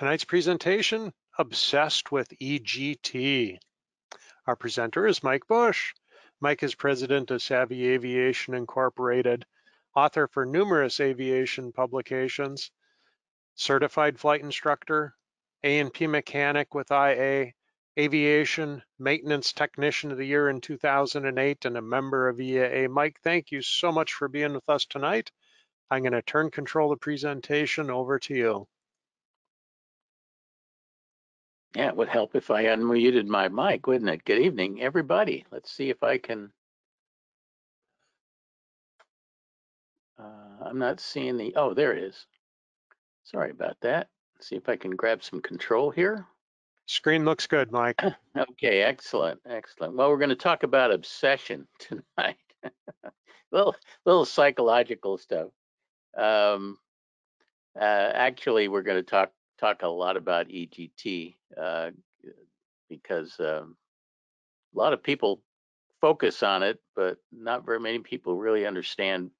Tonight's presentation, Obsessed with EGT. Our presenter is Mike Bush. Mike is president of Savvy Aviation Incorporated, author for numerous aviation publications, certified flight instructor, A&P mechanic with IA, aviation maintenance technician of the year in 2008, and a member of EAA. Mike, thank you so much for being with us tonight. I'm going to turn control of the presentation over to you. Yeah, it would help if I unmuted my mic, wouldn't it? Good evening, everybody. Let's see if I can. I'm not seeing the, oh, there it is. Sorry about that. Let's see if I can grab some control here. Screen looks good, Mike. Okay, excellent, excellent. Well, we're going to talk about obsession tonight. little psychological stuff. Actually, we're going to talk a lot about EGT because a lot of people focus on it, but not very many people really understand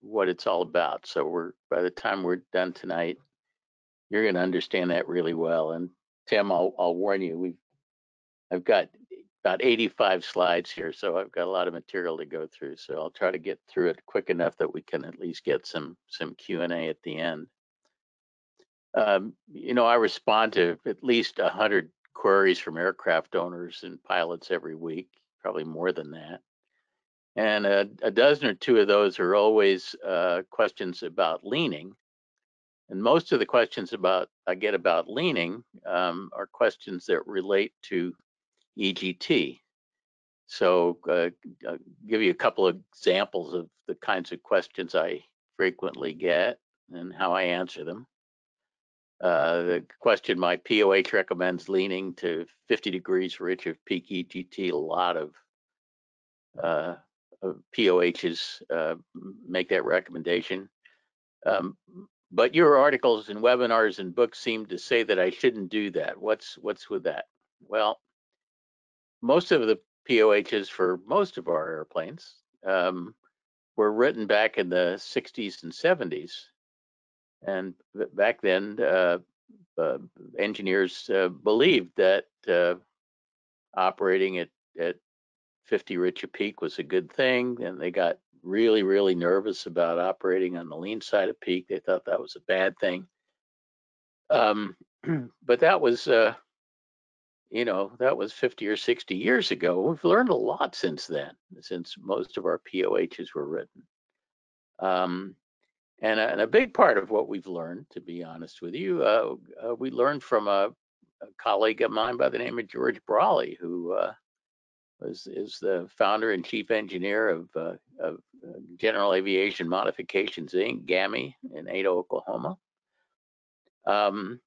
what it's all about. So by the time we're done tonight, you're going to understand that really well. And Tim, I'll warn you, I've got about 85 slides here, so I've got a lot of material to go through. So I'll try to get through it quick enough that we can at least get some Q&A at the end. You know, I respond to at least 100 queries from aircraft owners and pilots every week, probably more than that. And a dozen or two of those are always questions about leaning. And most of the questions I get about leaning are questions that relate to EGT. So I'll give you a couple of examples of the kinds of questions I frequently get and how I answer them. The question, my POH recommends leaning to 50 degrees rich of peak EGT. A lot of POHs make that recommendation. But your articles and webinars and books seem to say that I shouldn't do that. What's with that? Well, most of the POHs for most of our airplanes were written back in the 60s and 70s. And back then, engineers believed that operating at 50 rich a peak was a good thing, and they got really, really nervous about operating on the lean side of peak. They thought that was a bad thing. But that was, you know, that was 50 or 60 years ago. We've learned a lot since then, since most of our POHs were written. And a big part of what we've learned, to be honest with you, we learned from a colleague of mine by the name of George Braley, who is the founder and chief engineer of General Aviation Modifications, Inc., GAMI, in Ada, Oklahoma. And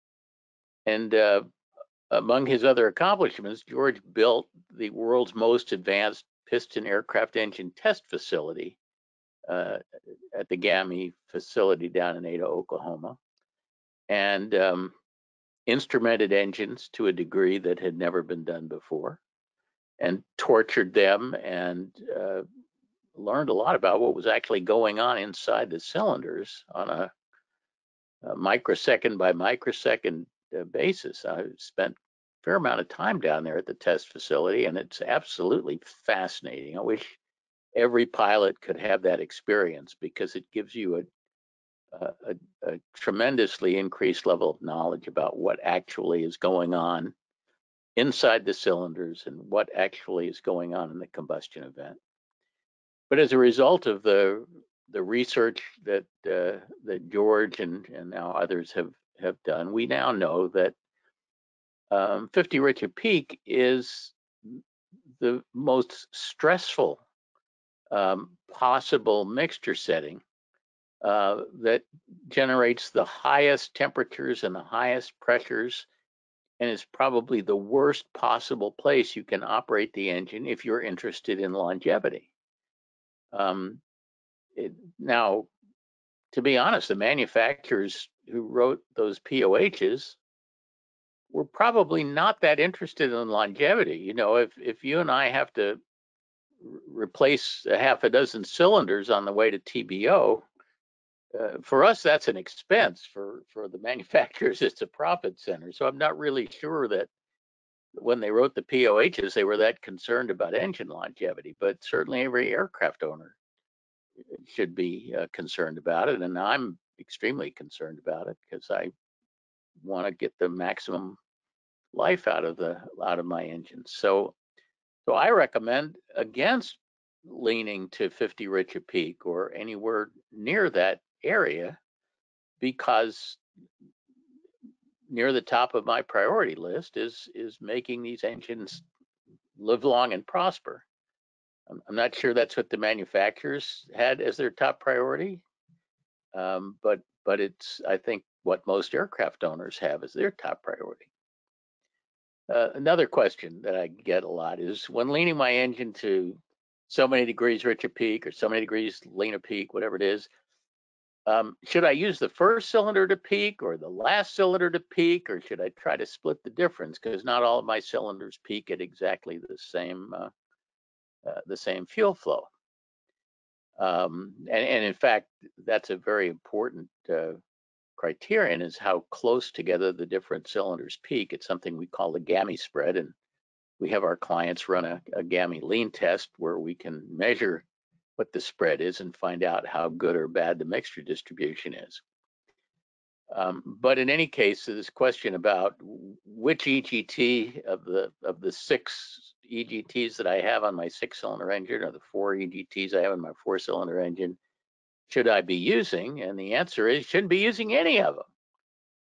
among his other accomplishments, George built the world's most advanced piston aircraft engine test facility at the GAMI facility down in Ada, Oklahoma, and instrumented engines to a degree that had never been done before, and tortured them, and learned a lot about what was actually going on inside the cylinders on a microsecond by microsecond basis. I spent a fair amount of time down there at the test facility, and it's absolutely fascinating. I wish every pilot could have that experience, because it gives you a tremendously increased level of knowledge about what actually is going on inside the cylinders and what actually is going on in the combustion event. But as a result of the research that that George and now others have done, we now know that 50 rich a peak is the most stressful possible mixture setting that generates the highest temperatures and the highest pressures, and is probably the worst possible place you can operate the engine if you're interested in longevity. Now, to be honest, the manufacturers who wrote those POHs were probably not that interested in longevity. You know, if you and I have to replace a half a dozen cylinders on the way to TBO, For us, that's an expense. For the manufacturers, it's a profit center. So I'm not really sure that when they wrote the POHs, they were that concerned about engine longevity, but certainly every aircraft owner should be concerned about it. And I'm extremely concerned about it because I want to get the maximum life out of my engines. So I recommend against leaning to 50 rich a peak or anywhere near that area, because near the top of my priority list is making these engines live long and prosper. I'm not sure that's what the manufacturers had as their top priority, but it's, I think, what most aircraft owners have as their top priority. Another question that I get a lot is, when leaning my engine to so many degrees rich a peak or so many degrees lean a peak, whatever it is, should I use the first cylinder to peak or the last cylinder to peak, or should I try to split the difference? Because not all of my cylinders peak at exactly the same fuel flow. And in fact, that's a very important criterion, is how close together the different cylinders peak. It's something we call the GAMI spread, and we have our clients run a GAMI lean test where we can measure what the spread is and find out how good or bad the mixture distribution is. But in any case, this question about which EGT of the six EGTs that I have on my six-cylinder engine or the four EGTs I have in my four-cylinder engine should I be using? And the answer is, shouldn't be using any of them.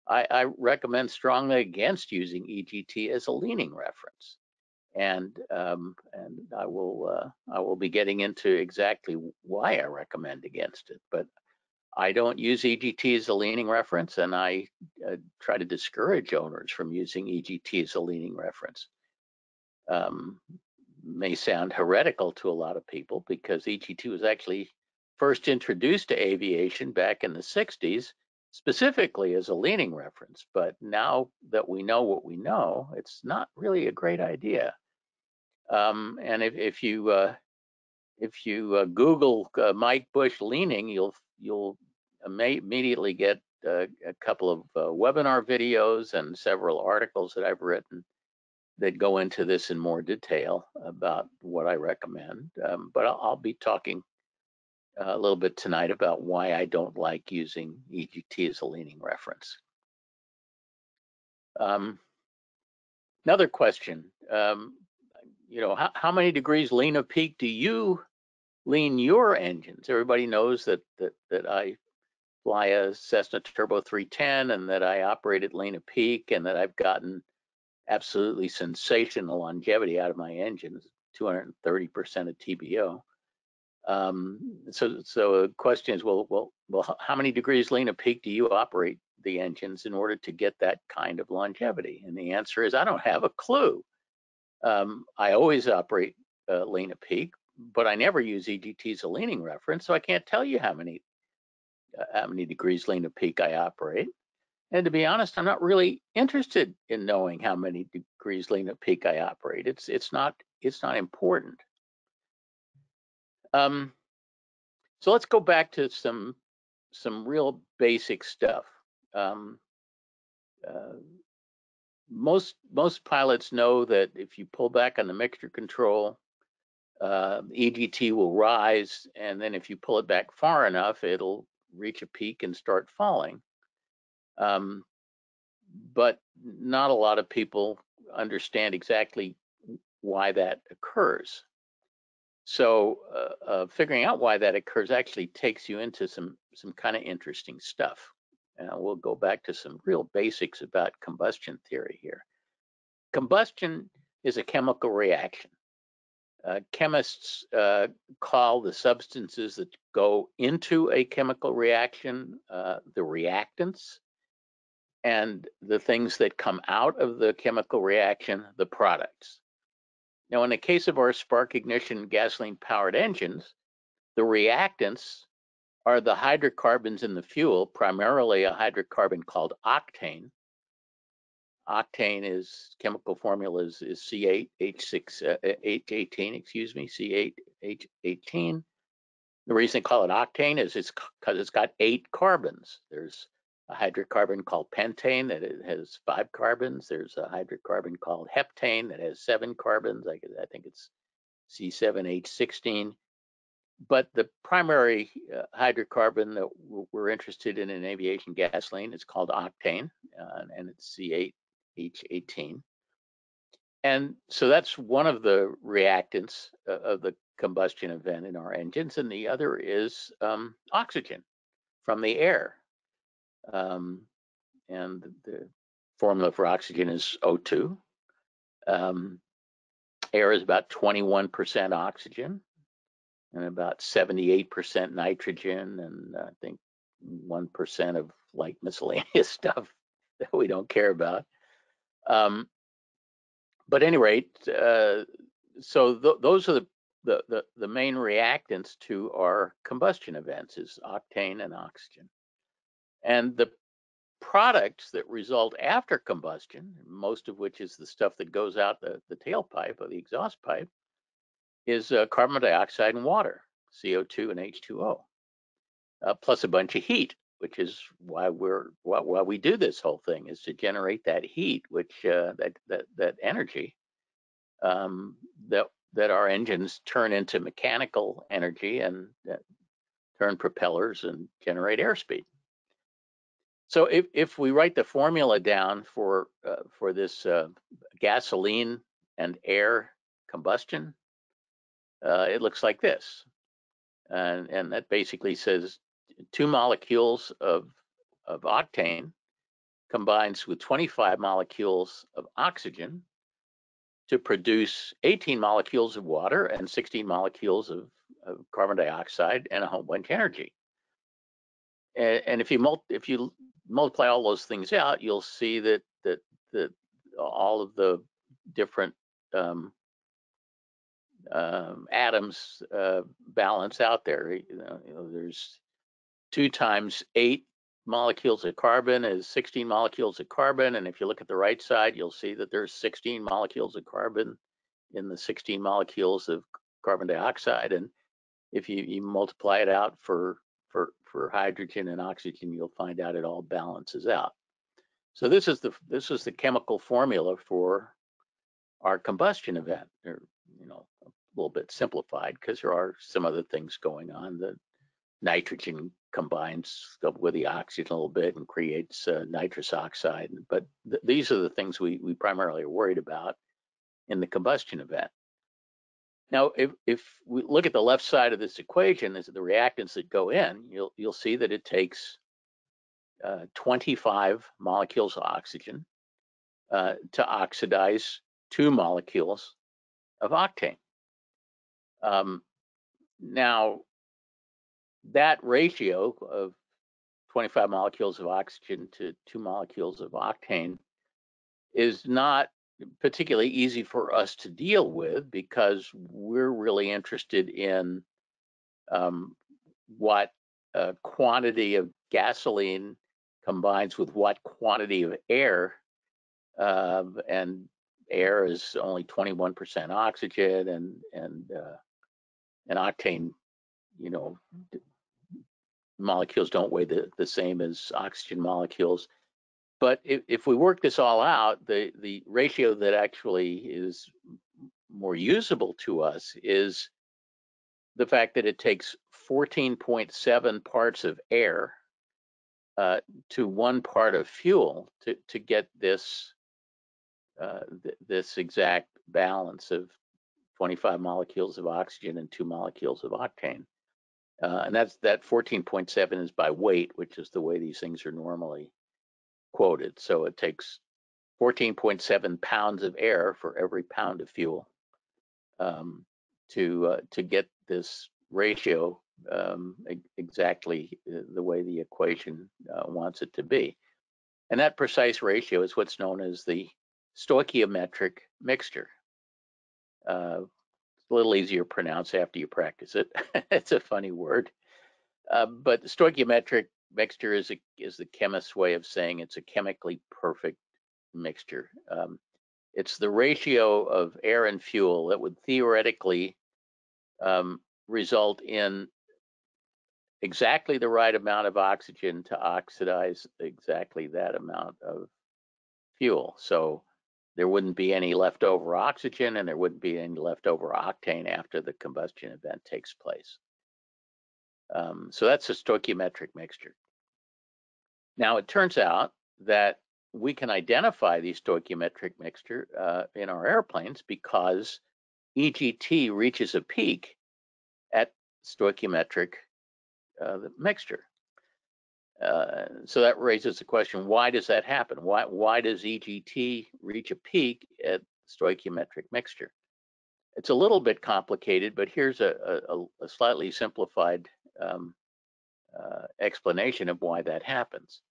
I recommend strongly against using EGT as a leaning reference. And I will be getting into exactly why I recommend against it. But I don't use EGT as a leaning reference, and I try to discourage owners from using EGT as a leaning reference. May sound heretical to a lot of people because EGT was actually first introduced to aviation back in the 60s, specifically as a leaning reference. But now that we know what we know, it's not really a great idea. And if you Google Mike Bush leaning, you'll immediately get a couple of webinar videos and several articles that I've written that go into this in more detail about what I recommend. But I'll be talking a little bit tonight about why I don't like using EGT as a leaning reference. Another question, you know, how many degrees lean of peak do you lean your engines? Everybody knows that I fly a Cessna Turbo 310 and that I operate at lean of peak and that I've gotten absolutely sensational longevity out of my engines, 230% of TBO. So the question is, well, how many degrees lean of peak do you operate the engines in order to get that kind of longevity? And the answer is, I don't have a clue. I always operate lean of peak, but I never use EGT as a leaning reference, so I can't tell you how many degrees lean of peak I operate. And to be honest, I'm not really interested in knowing how many degrees lean of peak I operate. It's not important. So let's go back to some real basic stuff. Most pilots know that if you pull back on the mixture control, EGT will rise, and then if you pull it back far enough, it'll reach a peak and start falling. But not a lot of people understand exactly why that occurs. So figuring out why that occurs actually takes you into some kind of interesting stuff. And we'll go back to some real basics about combustion theory here. Combustion is a chemical reaction. Chemists call the substances that go into a chemical reaction the reactants, and the things that come out of the chemical reaction, the products. Now, in the case of our spark ignition gasoline-powered engines, the reactants are the hydrocarbons in the fuel, primarily a hydrocarbon called octane. Octane is chemical formula is C8H18. The reason they call it octane is because it's got 8 carbons. There's a hydrocarbon called pentane that it has 5 carbons. There's a hydrocarbon called heptane that has 7 carbons. I think it's C7H16. But the primary hydrocarbon that we're interested in aviation gasoline is called octane, and it's C8H18. And so that's one of the reactants of the combustion event in our engines, and the other is oxygen from the air. And the formula for oxygen is O2. Air is about 21% oxygen and about 78% nitrogen, and I think 1% of like miscellaneous stuff that we don't care about. But at any rate, so those are the main reactants to our combustion events is octane and oxygen. And the products that result after combustion, most of which is the stuff that goes out the tailpipe or the exhaust pipe, is carbon dioxide and water, CO2 and H2O, plus a bunch of heat, which is why we do this whole thing, is to generate that heat, which that energy that our engines turn into mechanical energy and turn propellers and generate airspeed. So if we write the formula down for this gasoline and air combustion, it looks like this, and that basically says 2 molecules of octane combines with 25 molecules of oxygen to produce 18 molecules of water and 16 molecules of carbon dioxide and a whole bunch of energy. And if you multiply all those things out, you'll see that all of the different atoms balance out there. There's 2 times 8 molecules of carbon is 16 molecules of carbon, and if you look at the right side, you'll see that there's 16 molecules of carbon in the 16 molecules of carbon dioxide. And if you multiply it out for hydrogen and oxygen, you'll find out it all balances out. So this is the chemical formula for our combustion event. They're, a little bit simplified because there are some other things going on. The nitrogen combines with the oxygen a little bit and creates nitrous oxide. But these are the things we primarily are worried about in the combustion event. Now, if we look at the left side of this equation, is the reactants that go in, you'll see that it takes 25 molecules of oxygen to oxidize 2 molecules of octane. Now, that ratio of 25 molecules of oxygen to 2 molecules of octane is not particularly easy for us to deal with, because we're really interested in what quantity of gasoline combines with what quantity of air, and air is only 21% oxygen, and octane, molecules don't weigh the same as oxygen molecules. But if we work this all out, the ratio that actually is more usable to us is the fact that it takes 14.7 parts of air to 1 part of fuel to get this this exact balance of 25 molecules of oxygen and 2 molecules of octane. And that 14.7 is by weight, which is the way these things are normally quoted. So it takes 14.7 pounds of air for every pound of fuel to get this ratio exactly the way the equation wants it to be. And that precise ratio is what's known as the stoichiometric mixture. It's a little easier to pronounce after you practice it. It's a funny word. But the stoichiometric mixture is the chemist's way of saying it's a chemically perfect mixture. It's the ratio of air and fuel that would theoretically result in exactly the right amount of oxygen to oxidize exactly that amount of fuel. So there wouldn't be any leftover oxygen and there wouldn't be any leftover octane after the combustion event takes place. So that's a stoichiometric mixture. Now, it turns out that we can identify the stoichiometric mixture in our airplanes because EGT reaches a peak at stoichiometric mixture. So that raises the question, why does that happen? Why does EGT reach a peak at stoichiometric mixture? It's a little bit complicated, but here's a slightly simplified explanation of why that happens.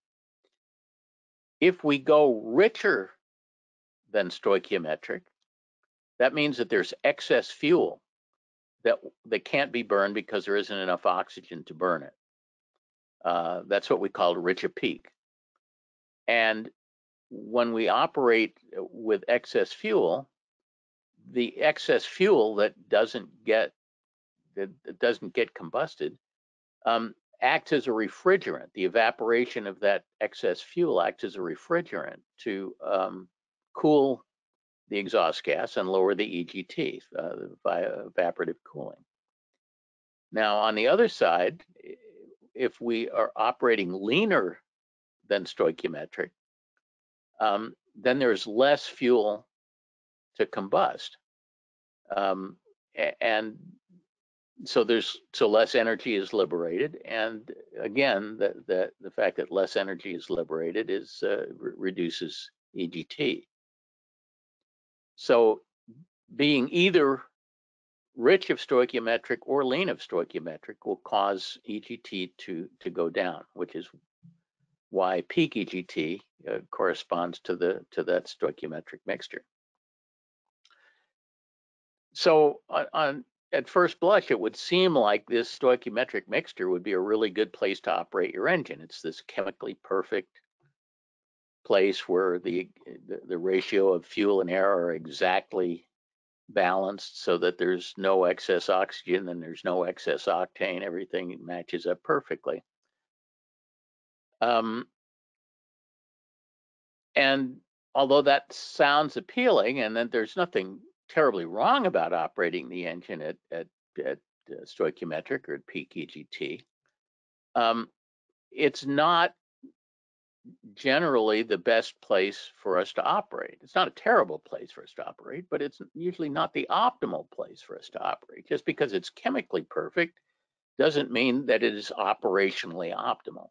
If we go richer than stoichiometric, that means that there's excess fuel that can't be burned because there isn't enough oxygen to burn it. That's what we call rich at peak. And when we operate with excess fuel, the excess fuel that doesn't get combusted acts as a refrigerant. The evaporation of that excess fuel acts as a refrigerant to cool the exhaust gas and lower the EGT by evaporative cooling. Now, on the other side, if we are operating leaner than stoichiometric, then there's less fuel to combust, and so less energy is liberated. And again, the fact that less energy is liberated is reduces EGT. So being either rich of stoichiometric or lean of stoichiometric will cause EGT to go down, which is why peak EGT corresponds to that stoichiometric mixture. So at first blush, it would seem like this stoichiometric mixture would be a really good place to operate your engine. It's this chemically perfect place where the ratio of fuel and air are exactly balanced so that there's no excess oxygen and there's no excess octane. Everything matches up perfectly. And although that sounds appealing, and then there's nothing terribly wrong about operating the engine at stoichiometric or at peak EGT, it's not generally the best place for us to operate. It's not a terrible place for us to operate, but it's usually not the optimal place for us to operate. Just because it's chemically perfect doesn't mean that it is operationally optimal.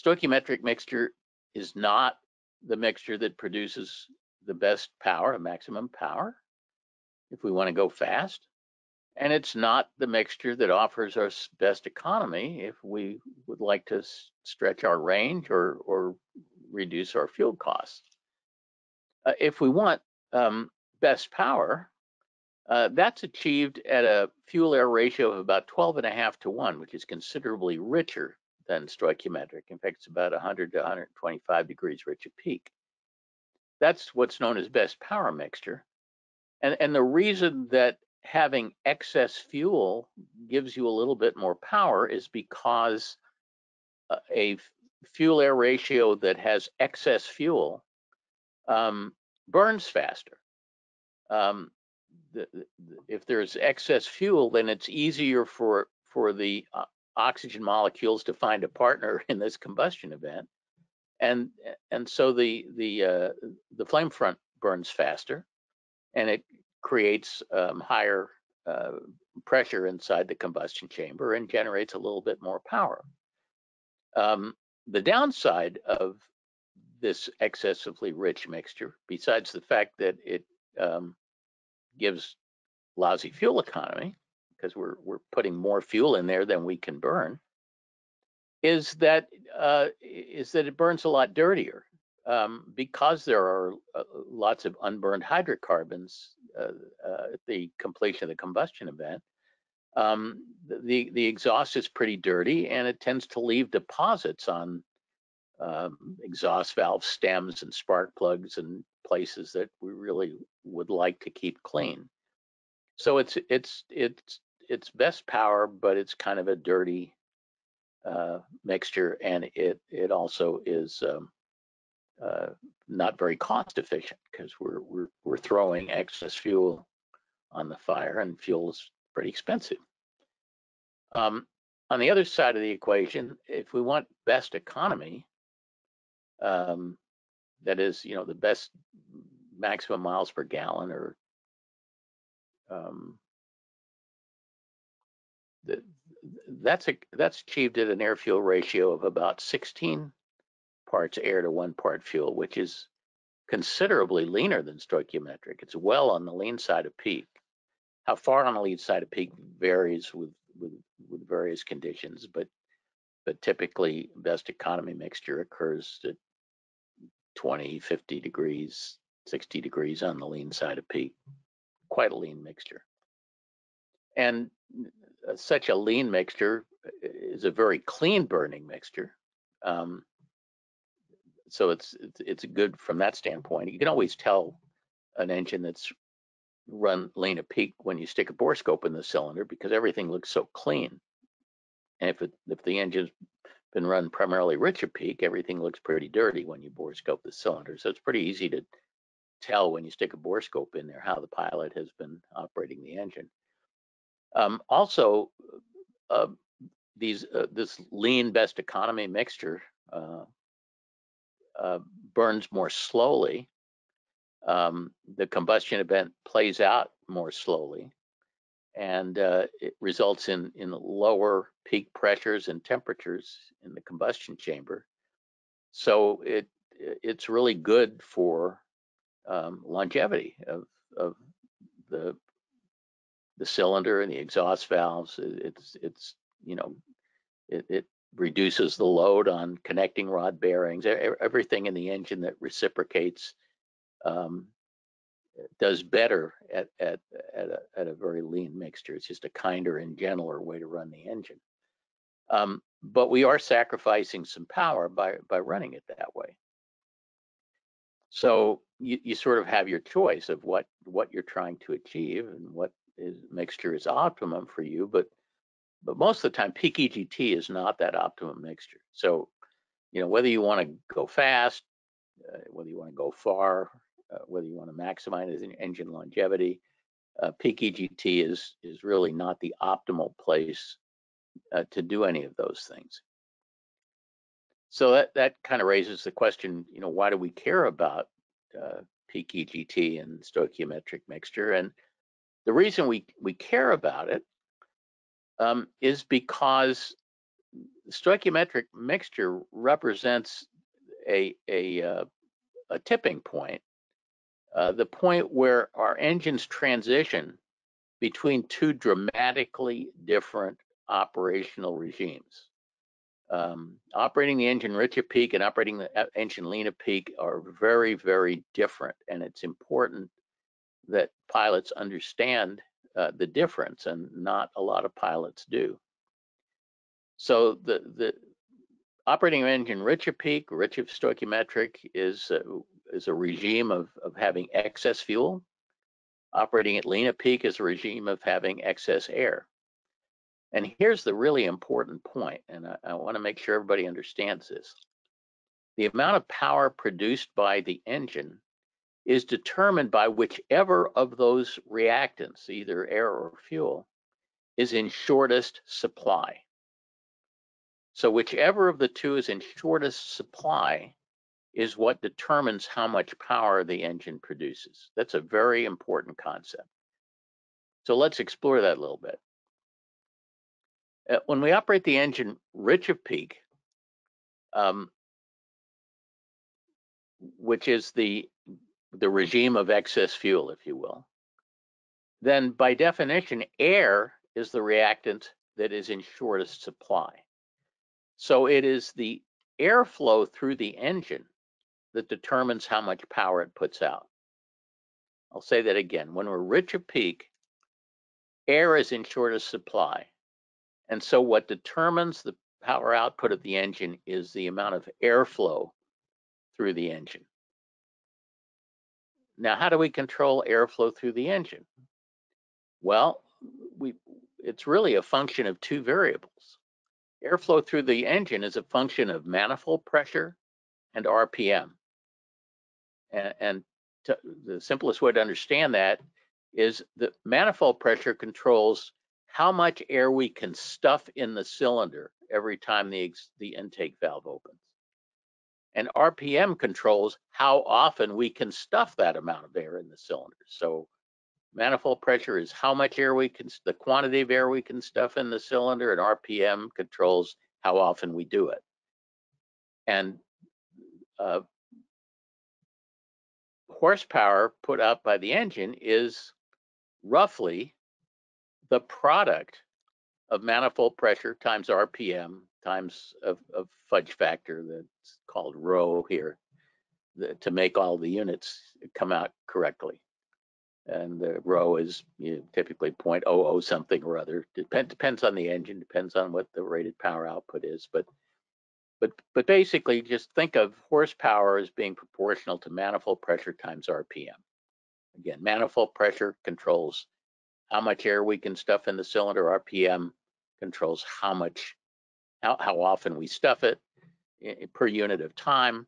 Stoichiometric mixture is not the mixture that produces the best power, the maximum power, if we want to go fast. And it's not the mixture that offers our best economy if we would like to stretch our range or reduce our fuel costs. If we want best power, that's achieved at a fuel-air ratio of about 12.5 to 1, which is considerably richer than stoichiometric. In fact, it's about 100 to 125 degrees rich at peak. That's what's known as best power mixture. And the reason that having excess fuel gives you a little bit more power is because a fuel air ratio that has excess fuel burns faster. If there's excess fuel, then it's easier for the oxygen molecules to find a partner in this combustion event, and so the flame front burns faster, and it creates higher pressure inside the combustion chamber and generates a little bit more power. The downside of this excessively rich mixture, besides the fact that it gives lousy fuel economy, because we're putting more fuel in there than we can burn, is that it burns a lot dirtier. Because there are lots of unburned hydrocarbons at the completion of the combustion event, the exhaust is pretty dirty, and it tends to leave deposits on exhaust valve stems and spark plugs and places that we really would like to keep clean. So it's best power, but it's kind of a dirty mixture, and it also is not very cost efficient because we're throwing excess fuel on the fire, and fuel is pretty expensive. On the other side of the equation, if we want best economy, that is, you know, the best maximum miles per gallon, or that's achieved at an air fuel ratio of about 16 parts air to 1 part fuel, which is considerably leaner than stoichiometric. It's well on the lean side of peak. How far on the lean side of peak varies with various conditions, but typically best economy mixture occurs at 20, 50 degrees, 60 degrees on the lean side of peak. Quite a lean mixture. And such a lean mixture is a very clean burning mixture. So it's good from that standpoint. You can always tell an engine that's run lean at peak when you stick a bore scope in the cylinder, because everything looks so clean. And if the engine's been run primarily rich at peak, everything looks pretty dirty when you bore scope the cylinder. So it's pretty easy to tell when you stick a bore scope in there how the pilot has been operating the engine. Also, this lean best economy mixture burns more slowly. The combustion event plays out more slowly, and it results in lower peak pressures and temperatures in the combustion chamber. So it's really good for longevity of the cylinder and the exhaust valves. It's you know, it reduces the load on connecting rod bearings. Everything in the engine that reciprocates does better at a very lean mixture. It's just a kinder and gentler way to run the engine. But we are sacrificing some power by running it that way. So you sort of have your choice of what you're trying to achieve and what mixture is optimum for you, but most of the time peak EGT is not that optimum mixture. So, you know, whether you want to go fast, whether you want to go far, whether you want to maximize engine longevity, peak EGT is really not the optimal place to do any of those things. So that kind of raises the question, you know, why do we care about peak EGT and stoichiometric mixture? And the reason we care about it is because stoichiometric mixture represents a tipping point, the point where our engines transition between two dramatically different operational regimes. Operating the engine rich at peak and operating the engine lean at peak are very, very different, and it's important that pilots understand the difference, and not a lot of pilots do. So the operating an engine rich at peak, rich of stoichiometric, is a regime of having excess fuel. Operating at lean at peak is a regime of having excess air. And here's the really important point, and I want to make sure everybody understands this. The amount of power produced by the engine is determined by whichever of those reactants, either air or fuel, is in shortest supply. So whichever of the two is in shortest supply is what determines how much power the engine produces. That's a very important concept. So let's explore that a little bit. When we operate the engine rich of peak, which is the regime of excess fuel, if you will, then by definition, air is the reactant that is in shortest supply. So it is the airflow through the engine that determines how much power it puts out. I'll say that again. When we're rich of peak, air is in shortest supply. And so what determines the power output of the engine is the amount of airflow through the engine. Now, how do we control airflow through the engine? Well, it's really a function of two variables. Airflow through the engine is a function of manifold pressure and RPM. And the simplest way to understand that is the manifold pressure controls how much air we can stuff in the cylinder every time the intake valve opens. And RPM controls how often we can stuff that amount of air in the cylinder. So manifold pressure is how much air we can, the quantity of air we can stuff in the cylinder, and RPM controls how often we do it. And horsepower put out by the engine is roughly the product of manifold pressure times RPM times a fudge factor that's called rho here, to make all the units come out correctly. And the rho is typically 0.00 something or other. Depends on the engine, depends on what the rated power output is. But basically, just think of horsepower as being proportional to manifold pressure times RPM. Again, manifold pressure controls how much air we can stuff in the cylinder. RPM controls how often we stuff it per unit of time.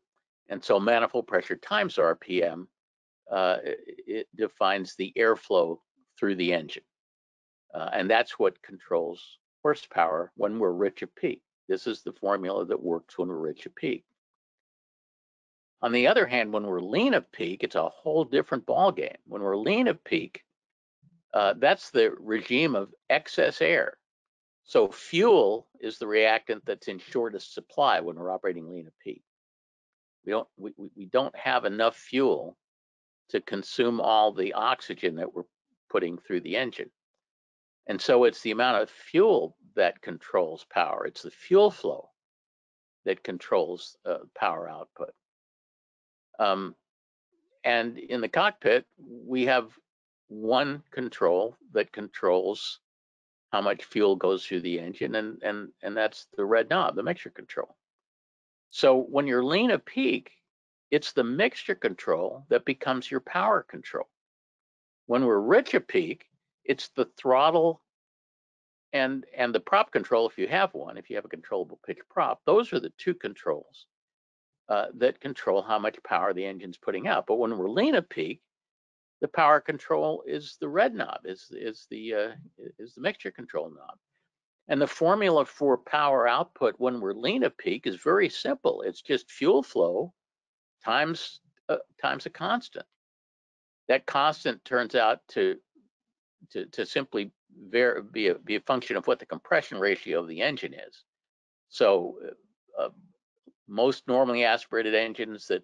And so manifold pressure times RPM, it defines the airflow through the engine. And that's what controls horsepower when we're rich at peak. This is the formula that works when we're rich at peak. On the other hand, when we're lean at peak, it's a whole different ballgame. When we're lean at peak, that's the regime of excess air. So fuel is the reactant that's in shortest supply when we're operating lean at peak. We don't have enough fuel to consume all the oxygen that we're putting through the engine. And so it's the amount of fuel that controls power. It's the fuel flow that controls power output. And in the cockpit, we have one control that controls how much fuel goes through the engine, and that's the red knob, the mixture control. So when you're lean at peak, it's the mixture control that becomes your power control. When we're rich at peak, it's the throttle and the prop control, if you have one, if you have a controllable pitch prop. Those are the two controls that control how much power the engine's putting out. But when we're lean at peak, the power control is the red knob, is the mixture control knob. And the formula for power output when we're lean at peak is very simple. It's just fuel flow times a constant. That constant turns out to simply be a function of what the compression ratio of the engine is. So most normally aspirated engines that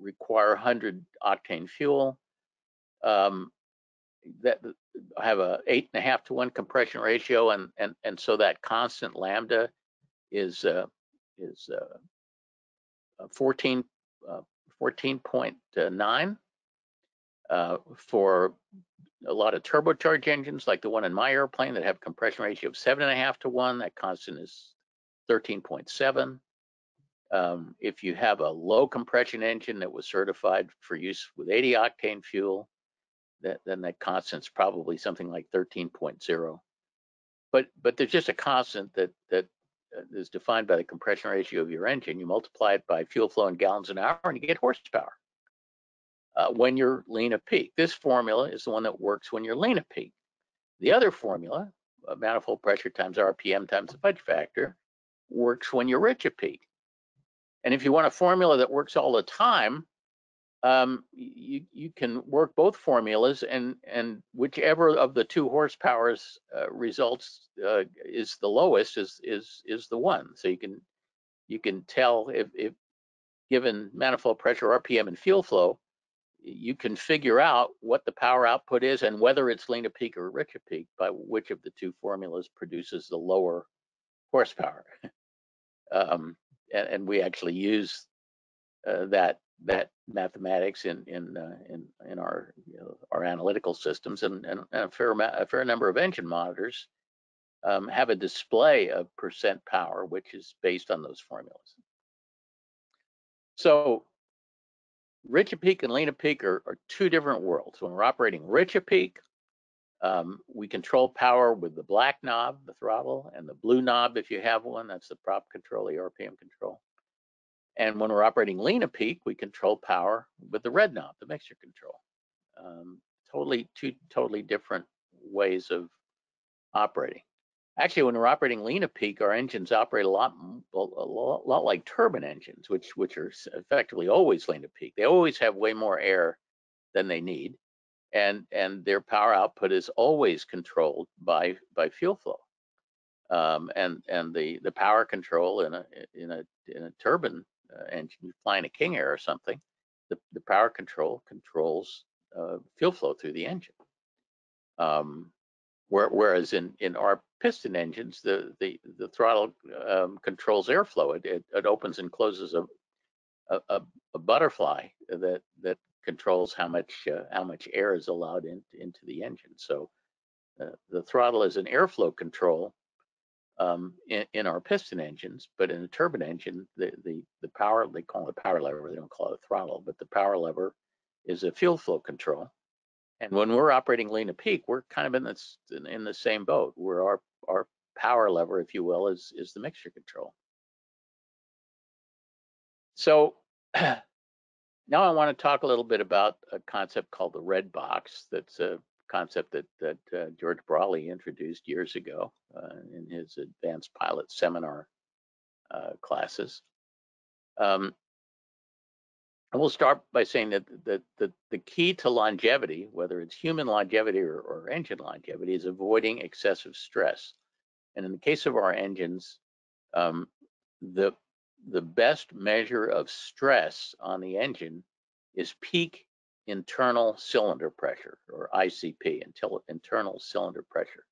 require 100 octane fuel that have a 8.5 to 1 compression ratio, and so that constant lambda is 14.9 for a lot of turbocharged engines like the one in my airplane that have compression ratio of 7.5 to 1. That constant is 13.7. If you have a low compression engine that was certified for use with 80 octane fuel, then that constant's probably something like 13.0. But there's just a constant that is defined by the compression ratio of your engine. You multiply it by fuel flow in gallons an hour, and you get horsepower. When you're lean at peak, this formula is the one that works when you're lean at peak. The other formula, manifold pressure times RPM times the fudge factor, works when you're rich at peak. And if you want a formula that works all the time, you can work both formulas, and whichever of the two horsepowers results is the lowest is the one. So you can tell if given manifold pressure, RPM, and fuel flow, you can figure out what the power output is and whether it's lean at peak or rich at peak by which of the two formulas produces the lower horsepower. And we actually use that mathematics in our our analytical systems, and a fair number of engine monitors have a display of percent power, which is based on those formulas. So rich at peak and lean at peak are two different worlds. When we're operating rich at peak, We control power with the black knob, the throttle, and the blue knob, if you have one, that's the prop control, the RPM control. And when we're operating lean a peak, we control power with the red knob, the mixture control. Two totally different ways of operating. Actually, when we're operating lean a peak, our engines operate a lot like turbine engines, which are effectively always lean a peak. They always have way more air than they need, and their power output is always controlled by fuel flow. And the power control in a turbine engine, you're flying a King Air or something, the power control controls fuel flow through the engine. Whereas in our piston engines, the throttle controls airflow. It opens and closes a butterfly that controls how much air is allowed into the engine. So the throttle is an airflow control in our piston engines, but in a turbine engine, the power, they call it a power lever. They don't call it a throttle, but the power lever is a fuel flow control. And when we're operating lean a peak, we're kind of in the same boat, where our power lever, if you will, is the mixture control. So now I want to talk a little bit about a concept called the red box. That's a concept that George Braley introduced years ago in his advanced pilot seminar classes. And we'll start by saying that the key to longevity, whether it's human longevity or engine longevity, is avoiding excessive stress. And in the case of our engines, the best measure of stress on the engine is peak internal cylinder pressure, or ICP, internal cylinder pressure.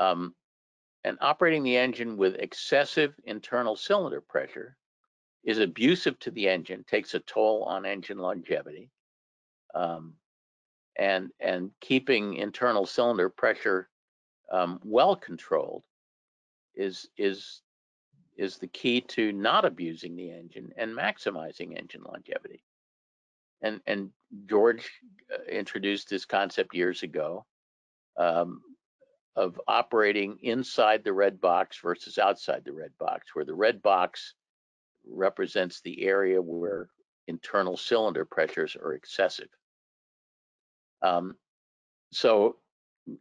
And operating the engine with excessive internal cylinder pressure is abusive to the engine, takes a toll on engine longevity, and keeping internal cylinder pressure well controlled is the key to not abusing the engine and maximizing engine longevity. And George introduced this concept years ago of operating inside the red box versus outside the red box, where the red box represents the area where internal cylinder pressures are excessive. So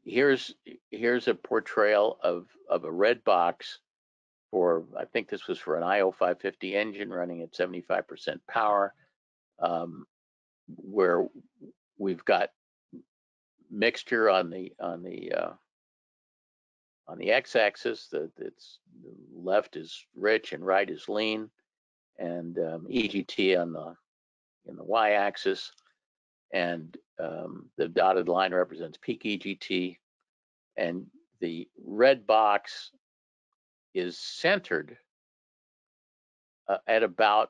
here's a portrayal of a red box for, I think this was for an IO550 engine running at 75% power, where we've got mixture on the x-axis. The left is rich and right is lean, and EGT in the y-axis, and the dotted line represents peak EGT, and the red box is centered at about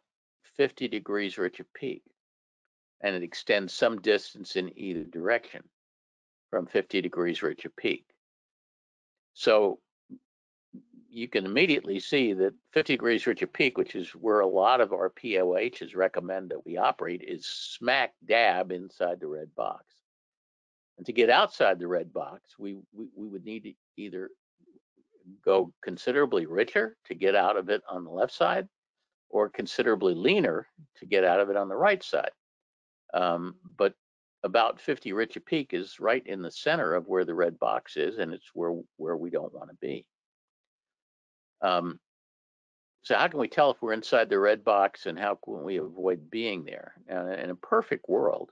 50 degrees rich of peak, and it extends some distance in either direction from 50 degrees rich of peak. So you can immediately see that 50 degrees rich of peak, which is where a lot of our POHs recommend that we operate, is smack dab inside the red box. And to get outside the red box, we would need to either go considerably richer to get out of it on the left side, or considerably leaner to get out of it on the right side. But about 50 rich of peak is right in the center of where the red box is, and it's where we don't want to be. So how can we tell if we're inside the red box, and how can we avoid being there? In a perfect world,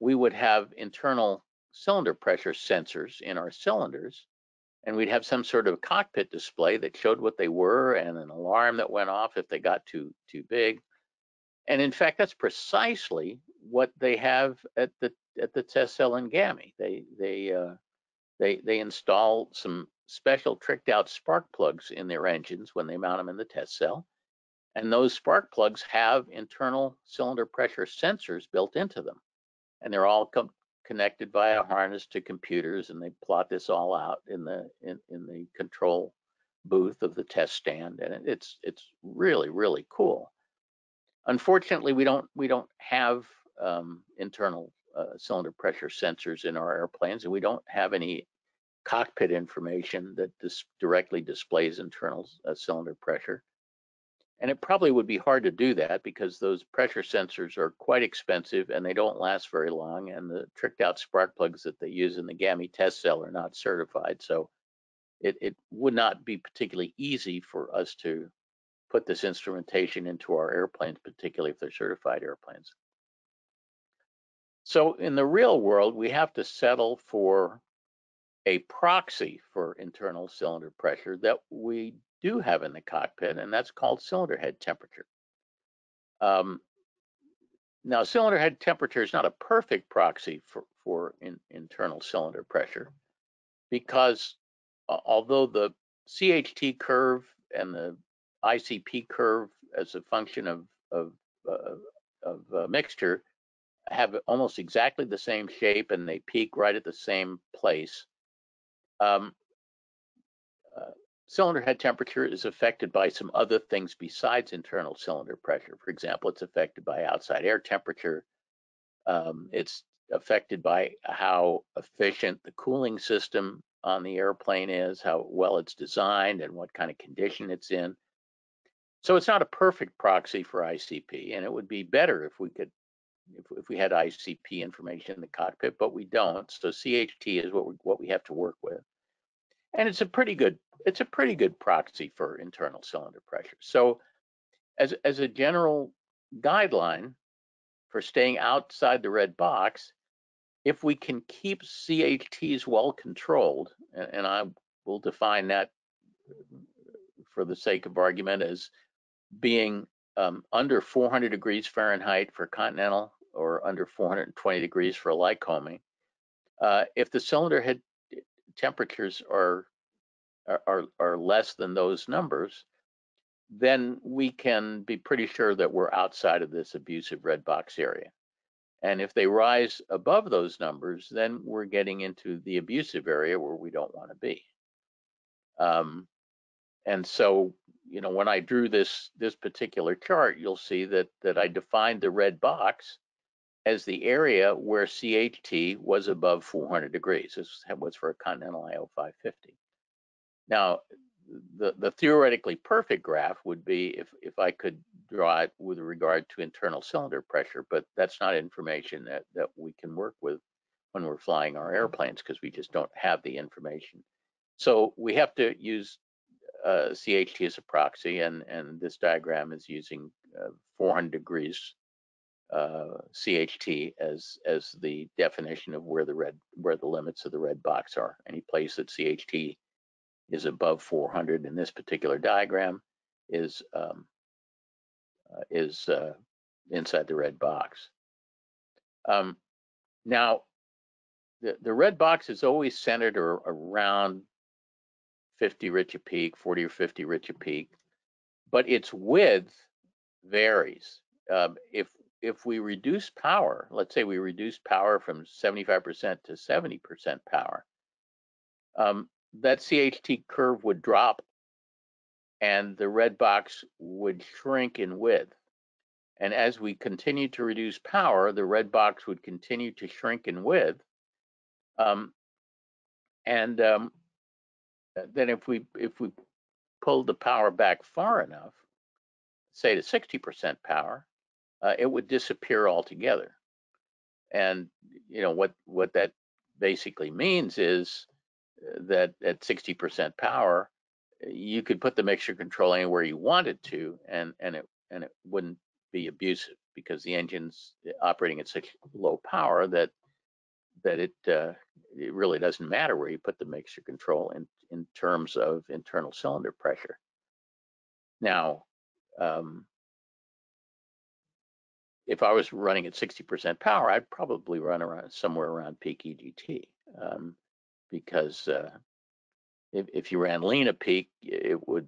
we would have internal cylinder pressure sensors in our cylinders, and we'd have some sort of cockpit display that showed what they were, and an alarm that went off if they got too big. And in fact, that's precisely what they have at the test cell in GAMI. They install some special tricked out spark plugs in their engines when they mount them in the test cell, and those spark plugs have internal cylinder pressure sensors built into them, and they're all connected via harness to computers, and they plot this all out in the control booth of the test stand, and it's really, really cool. Unfortunately, we don't have internal cylinder pressure sensors in our airplanes, and we don't have any cockpit information that directly displays internal cylinder pressure. And it probably would be hard to do that because those pressure sensors are quite expensive and they don't last very long, and the tricked out spark plugs that they use in the GAMI test cell are not certified. So it would not be particularly easy for us to put this instrumentation into our airplanes, particularly if they're certified airplanes. So in the real world, we have to settle for a proxy for internal cylinder pressure that we do have in the cockpit, and that's called cylinder head temperature. Now, cylinder head temperature is not a perfect proxy for internal cylinder pressure, because although the CHT curve and the ICP curve as a function of mixture have almost exactly the same shape and they peak right at the same place, cylinder head temperature is affected by some other things besides internal cylinder pressure. For example, it's affected by outside air temperature. It's affected by how efficient the cooling system on the airplane is, how well it's designed, and what kind of condition it's in. So it's not a perfect proxy for ICP, and it would be better if we could, if we had ICP information in the cockpit, but we don't. So CHT is what we have to work with, and it's a pretty good proxy for internal cylinder pressure. So as a general guideline for staying outside the red box, if we can keep CHTs well controlled, and I will define that for the sake of argument as being under 400 degrees Fahrenheit for Continental or under 420 degrees for Lycoming, if the cylinder head temperatures are less than those numbers, then we can be pretty sure that we're outside of this abusive red box area. And if they rise above those numbers, then we're getting into the abusive area where we don't want to be. And so, you know, when I drew this particular chart, you'll see that I defined the red box as the area where CHT was above 400 degrees. This was for a Continental IO550. Now, the theoretically perfect graph would be if I could draw it with regard to internal cylinder pressure, but that's not information that we can work with when we're flying our airplanes, because we just don't have the information. So we have to use CHT as a proxy, and this diagram is using 400 degrees CHT as the definition of where the limits of the red box are. Any place that CHT is above 400 in this particular diagram is inside the red box. Now, the red box is always centered around 50 Ritchie Peak, 40 or 50 Ritchie Peak, but its width varies. If we reduce power, let's say we reduce power from 75% to 70% power, that CHT curve would drop and the red box would shrink in width. And as we continue to reduce power, the red box would continue to shrink in width. Then if we pulled the power back far enough, say to 60% power, it would disappear altogether. And you know what that basically means is that at 60% power, you could put the mixture control anywhere you wanted to, and it wouldn't be abusive, because the engine's operating at such low power that it really doesn't matter where you put the mixture control in terms of internal cylinder pressure. Now, if I was running at 60% power, I'd probably run around somewhere around peak EGT. Because if you ran lean a peak, it would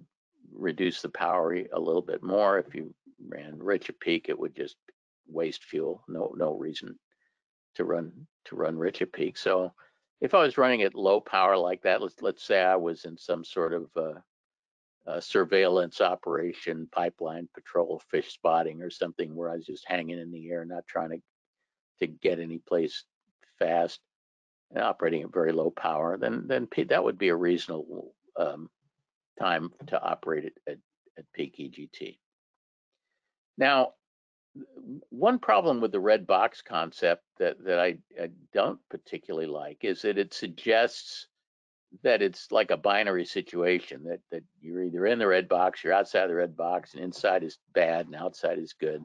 reduce the power a little bit more. If you ran rich a peak, it would just waste fuel. No reason to run rich a peak. So if I was running at low power like that, let's say I was in some sort of surveillance operation, pipeline patrol, fish spotting, or something where I was just hanging in the air, not trying to to get any place fast and operating at very low power, then that would be a reasonable time to operate it at peak EGT. Now, one problem with the red box concept that I don't particularly like is that it suggests that it's like a binary situation, that you're either in the red box, you're outside the red box, and inside is bad and outside is good.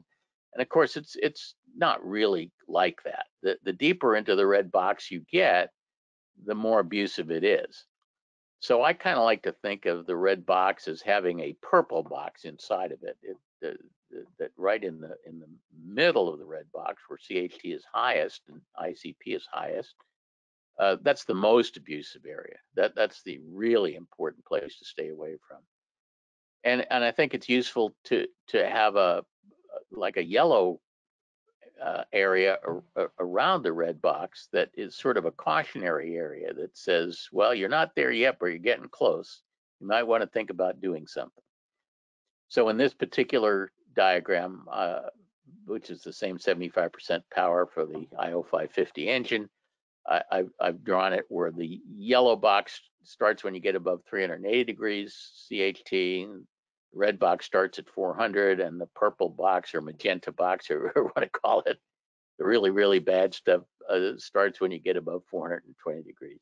And of course, it's not really like that. The deeper into the red box you get, the more abusive it is. So I kind of like to think of the red box as having a purple box inside of it. That right in the middle of the red box, where CHT is highest and ICP is highest, that's the most abusive area. That's the really important place to stay away from. And I think it's useful to have a yellow area around the red box that is sort of a cautionary area that says, well, you're not there yet, but you're getting close. You might want to think about doing something. So in this particular diagram, which is the same 75% power for the IO550 engine, I've drawn it where the yellow box starts when you get above 380 degrees CHT, the red box starts at 400, and the purple box or magenta box, or whatever you want to call it, the really, really bad stuff starts when you get above 420 degrees.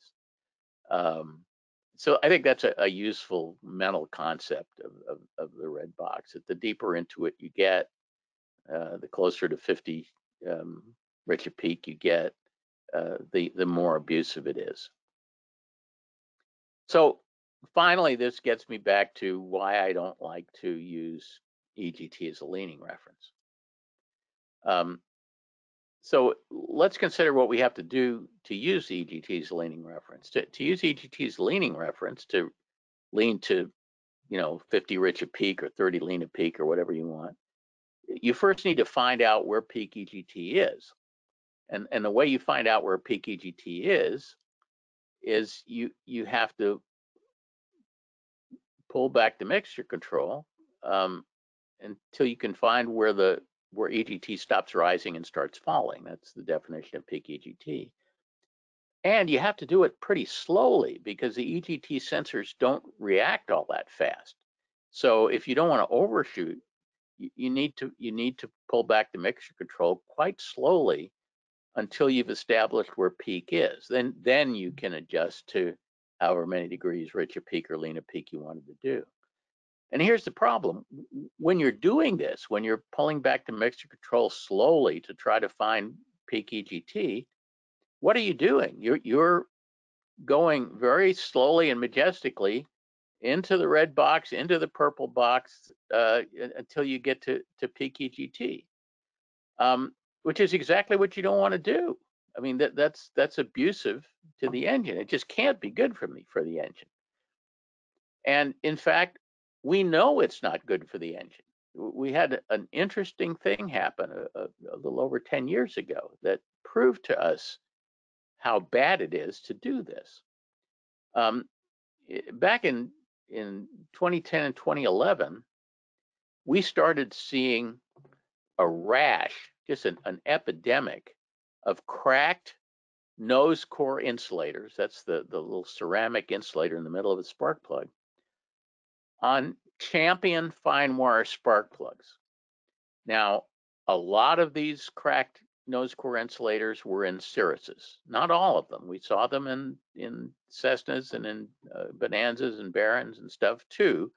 So I think that's a useful mental concept of the red box. That the deeper into it you get, the closer to 50 Richard Peak you get, the more abusive it is. So finally, this gets me back to why I don't like to use EGT as a leaning reference. So let's consider what we have to do to use EGT's leaning reference. To use EGT's leaning reference, to lean to, 50 rich a peak or 30 lean a peak or whatever you want, you first need to find out where peak EGT is. And the way you find out where peak EGT is you have to pull back the mixture control until you can find where EGT stops rising and starts falling. That's the definition of peak EGT. And you have to do it pretty slowly because the EGT sensors don't react all that fast. So if you don't want to overshoot, you need to pull back the mixture control quite slowly until you've established where peak is. Then you can adjust to however many degrees rich a peak or lean a peak you wanted to do. And here's the problem. When you're doing this, when you're pulling back the mixture control slowly to try to find peak EGT, what are you doing? You're going very slowly and majestically into the red box, into the purple box, until you get to peak EGT, which is exactly what you don't want to do. I mean, that's abusive to the engine. It just can't be good for the engine. And in fact, we know it's not good for the engine. We had an interesting thing happen a little over 10 years ago that proved to us how bad it is to do this. Back in 2010 and 2011, we started seeing a rash, just an epidemic of cracked nose core insulators. That's the little ceramic insulator in the middle of a spark plug, on Champion fine wire spark plugs. Now, a lot of these cracked nose core insulators were in Cirruses. Not all of them. We saw them in Cessnas and in Bonanzas and Barons and stuff too,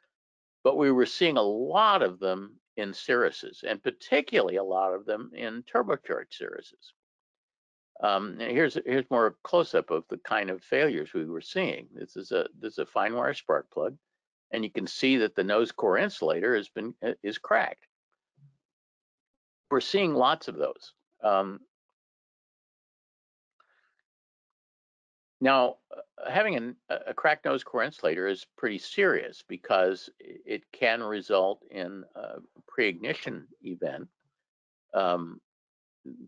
but we were seeing a lot of them in Cirruses, and particularly a lot of them in turbocharged Cirruses. Here's more close-up of the kind of failures we were seeing. This is a fine wire spark plug, and you can see that the nose core insulator is cracked. We're seeing lots of those. Now, having a cracked nose core insulator is pretty serious because it can result in a pre-ignition event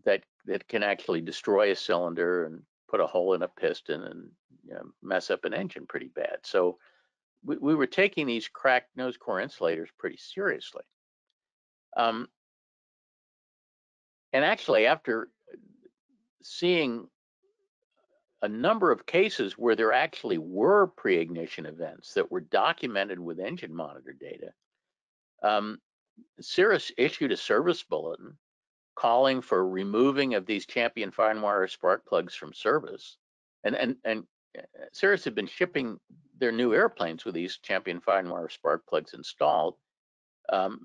that can actually destroy a cylinder and put a hole in a piston and mess up an engine pretty bad. So we were taking these cracked nose core insulators pretty seriously. And actually, after seeing a number of cases where there actually were pre-ignition events that were documented with engine monitor data. Cirrus issued a service bulletin calling for removing of these Champion fine wire spark plugs from service, and Cirrus had been shipping their new airplanes with these Champion fine wire spark plugs installed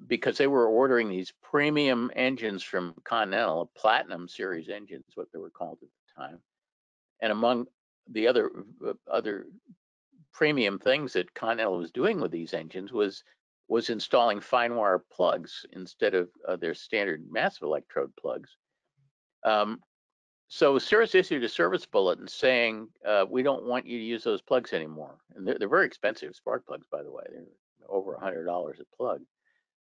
because they were ordering these premium engines from Continental, platinum series engines, what they were called at the time. And among the other premium things that Continental was doing with these engines was installing fine wire plugs instead of their standard massive electrode plugs. So Cirrus issued a service bulletin saying, we don't want you to use those plugs anymore. And they're very expensive spark plugs, by the way. They're over $100 a plug.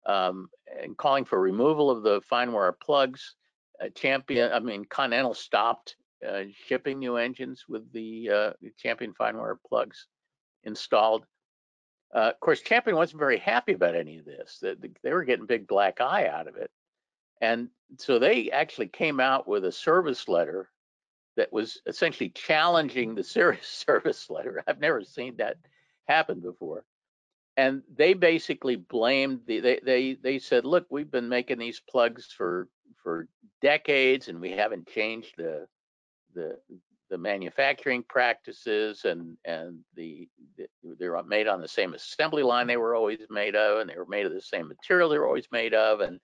And calling for removal of the fine wire plugs. Continental stopped shipping new engines with the Champion fine wire plugs installed. Of course, Champion wasn't very happy about any of this. They were getting big black eye out of it. And so they actually came out with a service letter that was essentially challenging the Cirrus service letter. I've never seen that happen before. And they basically blamed, they said, look, we've been making these plugs for decades and we haven't changed the manufacturing practices, and they were made on the same assembly line they were always made of, and they were made of the same material they were always made of, and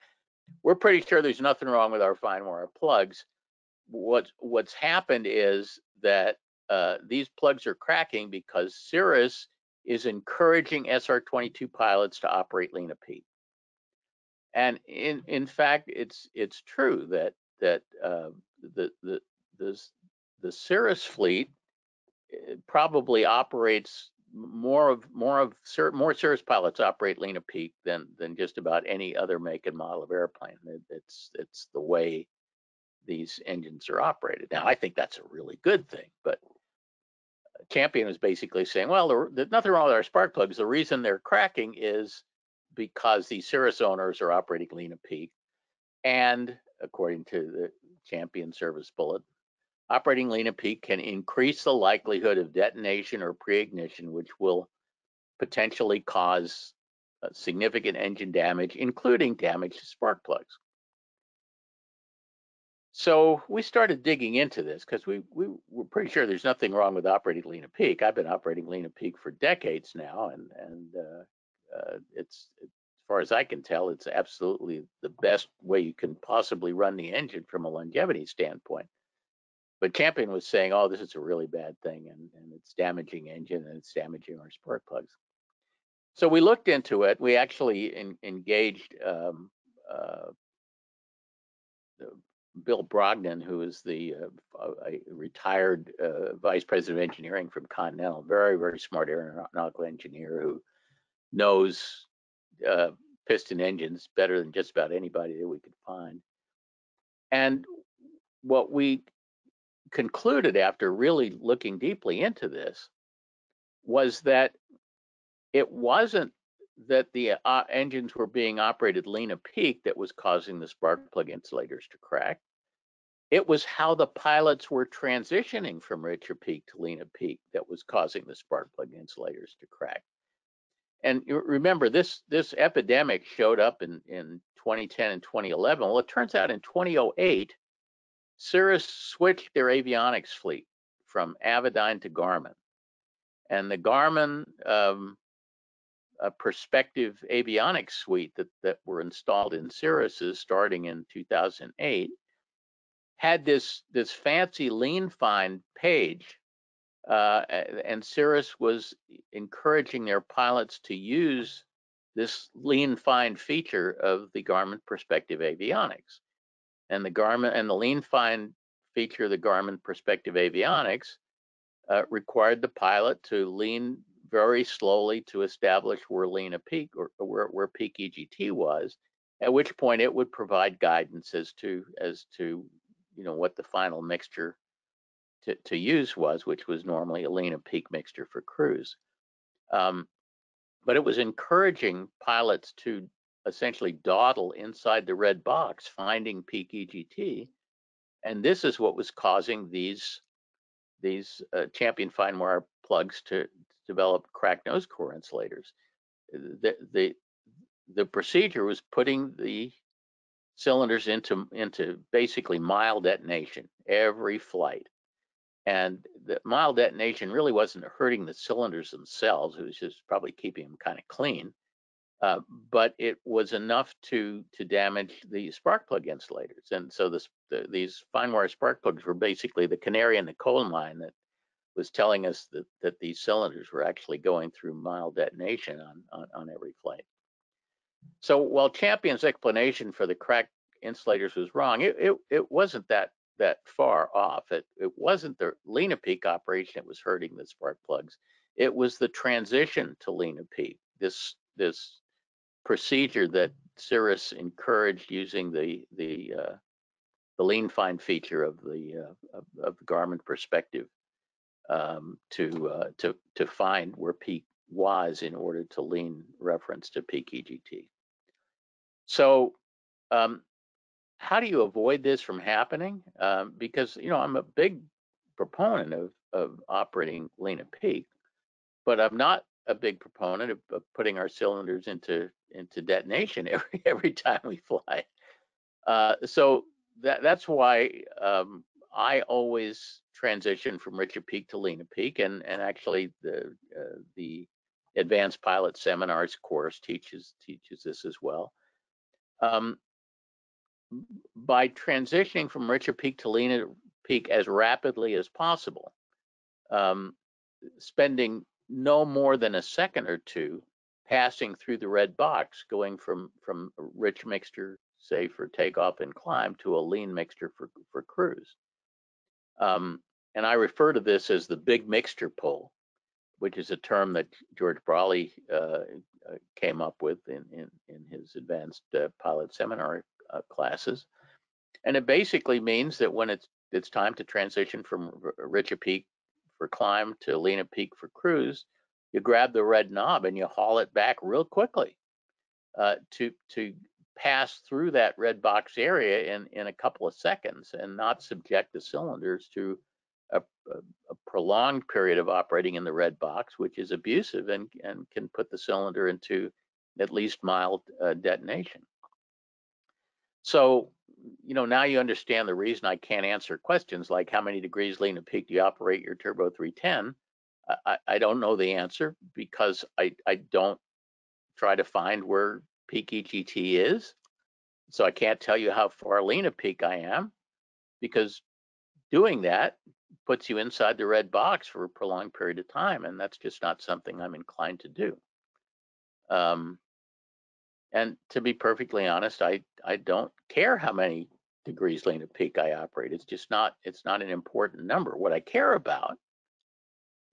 we're pretty sure there's nothing wrong with our fine wire plugs. What's happened is that these plugs are cracking because Cirrus is encouraging SR-22 pilots to operate lean of peak. And in fact, it's true that the Cirrus fleet probably operates more Cirrus pilots operate lean of peak than just about any other make and model of airplane. It's the way these engines are operated. Now, I think that's a really good thing, but Champion was basically saying, well, there's nothing wrong with our spark plugs. The reason they're cracking is because the Cirrus owners are operating lean of peak, and according to the Champion service bulletin, operating lean of peak can increase the likelihood of detonation or pre-ignition, which will potentially cause significant engine damage, including damage to spark plugs. So we started digging into this because we were pretty sure there's nothing wrong with operating lean of peak. I've been operating lean of peak for decades now, and it's, as far as I can tell, it's absolutely the best way you can possibly run the engine from a longevity standpoint. But Champion was saying, oh, this is a really bad thing, and it's damaging engine, and it's damaging our spark plugs. So we looked into it. We actually engaged Bill Brogdon, who is the retired vice president of engineering from Continental, very, very smart aeronautical engineer who knows piston engines better than just about anybody that we could find. And what we concluded after really looking deeply into this was that it wasn't that the engines were being operated lean of peak that was causing the spark plug insulators to crack. It was how the pilots were transitioning from richer peak to lean of peak that was causing the spark plug insulators to crack. And remember, this epidemic showed up in 2010 and 2011. Well, it turns out in 2008, Cirrus switched their avionics fleet from Avidyne to Garmin, and the Garmin Perspective avionics suite that were installed in Cirrus's starting in 2008 had this fancy lean find page, and Cirrus was encouraging their pilots to use this lean find feature of the Garmin Perspective avionics. And the lean find feature of the Garmin Perspective avionics required the pilot to lean very slowly to establish where lean of peak or where peak EGT was, at which point it would provide guidance as to what the final mixture to use was, which was normally a lean of peak mixture for cruise. But it was encouraging pilots to essentially dawdle inside the red box, finding peak EGT, And this is what was causing these Champion Finemore plugs to develop cracked nose core insulators. The procedure was putting the cylinders into basically mild detonation every flight. And the mild detonation really wasn't hurting the cylinders themselves, it was just probably keeping them kind of clean, but it was enough to damage the spark plug insulators. And so these fine wire spark plugs were basically the canary in the coal mine that was telling us that these cylinders were actually going through mild detonation on every flight. So while Champion's explanation for the cracked insulators was wrong, it wasn't that far off. It wasn't the Lena Peak operation that was hurting the spark plugs. It was the transition to Lena Peak, this procedure that Cirrus encouraged using the lean find feature of the Garmin Perspective to find where peak was in order to lean reference to peak EGT. So how do you avoid this from happening? Because, you know, I'm a big proponent of operating lean at peak, but I'm not a big proponent of putting our cylinders into detonation every time we fly. So that's why I always transition from Richard Peak to Lena Peak, and actually the Advanced Pilot Seminars course teaches this as well. By transitioning from Richard Peak to Lena Peak as rapidly as possible, spending no more than a second or two passing through the red box, going from a rich mixture, say for takeoff and climb, to a lean mixture for cruise. And I refer to this as the big mixture pull, which is a term that George Braley came up with in his Advanced Pilot Seminar classes. And it basically means that when it's time to transition from Richa Peak for climb to Lena Peak for cruise, you grab the red knob and you haul it back real quickly to pass through that red box area in a couple of seconds and not subject the cylinders to a prolonged period of operating in the red box, which is abusive and can put the cylinder into at least mild detonation. So, you know, now you understand the reason I can't answer questions like how many degrees lean to peak do you operate your Turbo 310? I don't know the answer because I don't try to find where peak EGT is, so I can't tell you how far lean of peak I am, because doing that puts you inside the red box for a prolonged period of time, and that's just not something I'm inclined to do. And to be perfectly honest, I don't care how many degrees lean of peak I operate. It's just not an important number. What I care about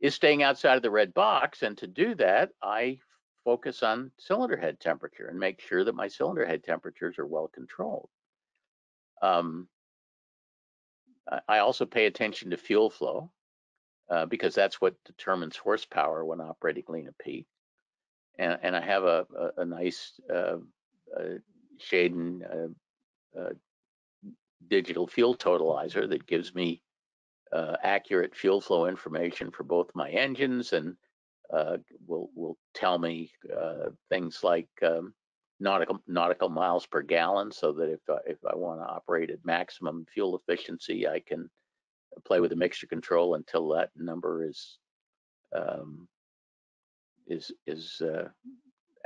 is staying outside of the red box, and to do that, I focus on cylinder head temperature and make sure that my cylinder head temperatures are well controlled. I also pay attention to fuel flow because that's what determines horsepower when operating lean at peak. And I have a nice Shaden digital fuel totalizer that gives me accurate fuel flow information for both my engines, and will tell me things like nautical miles per gallon, so that if I want to operate at maximum fuel efficiency, I can play with the mixture control until that number is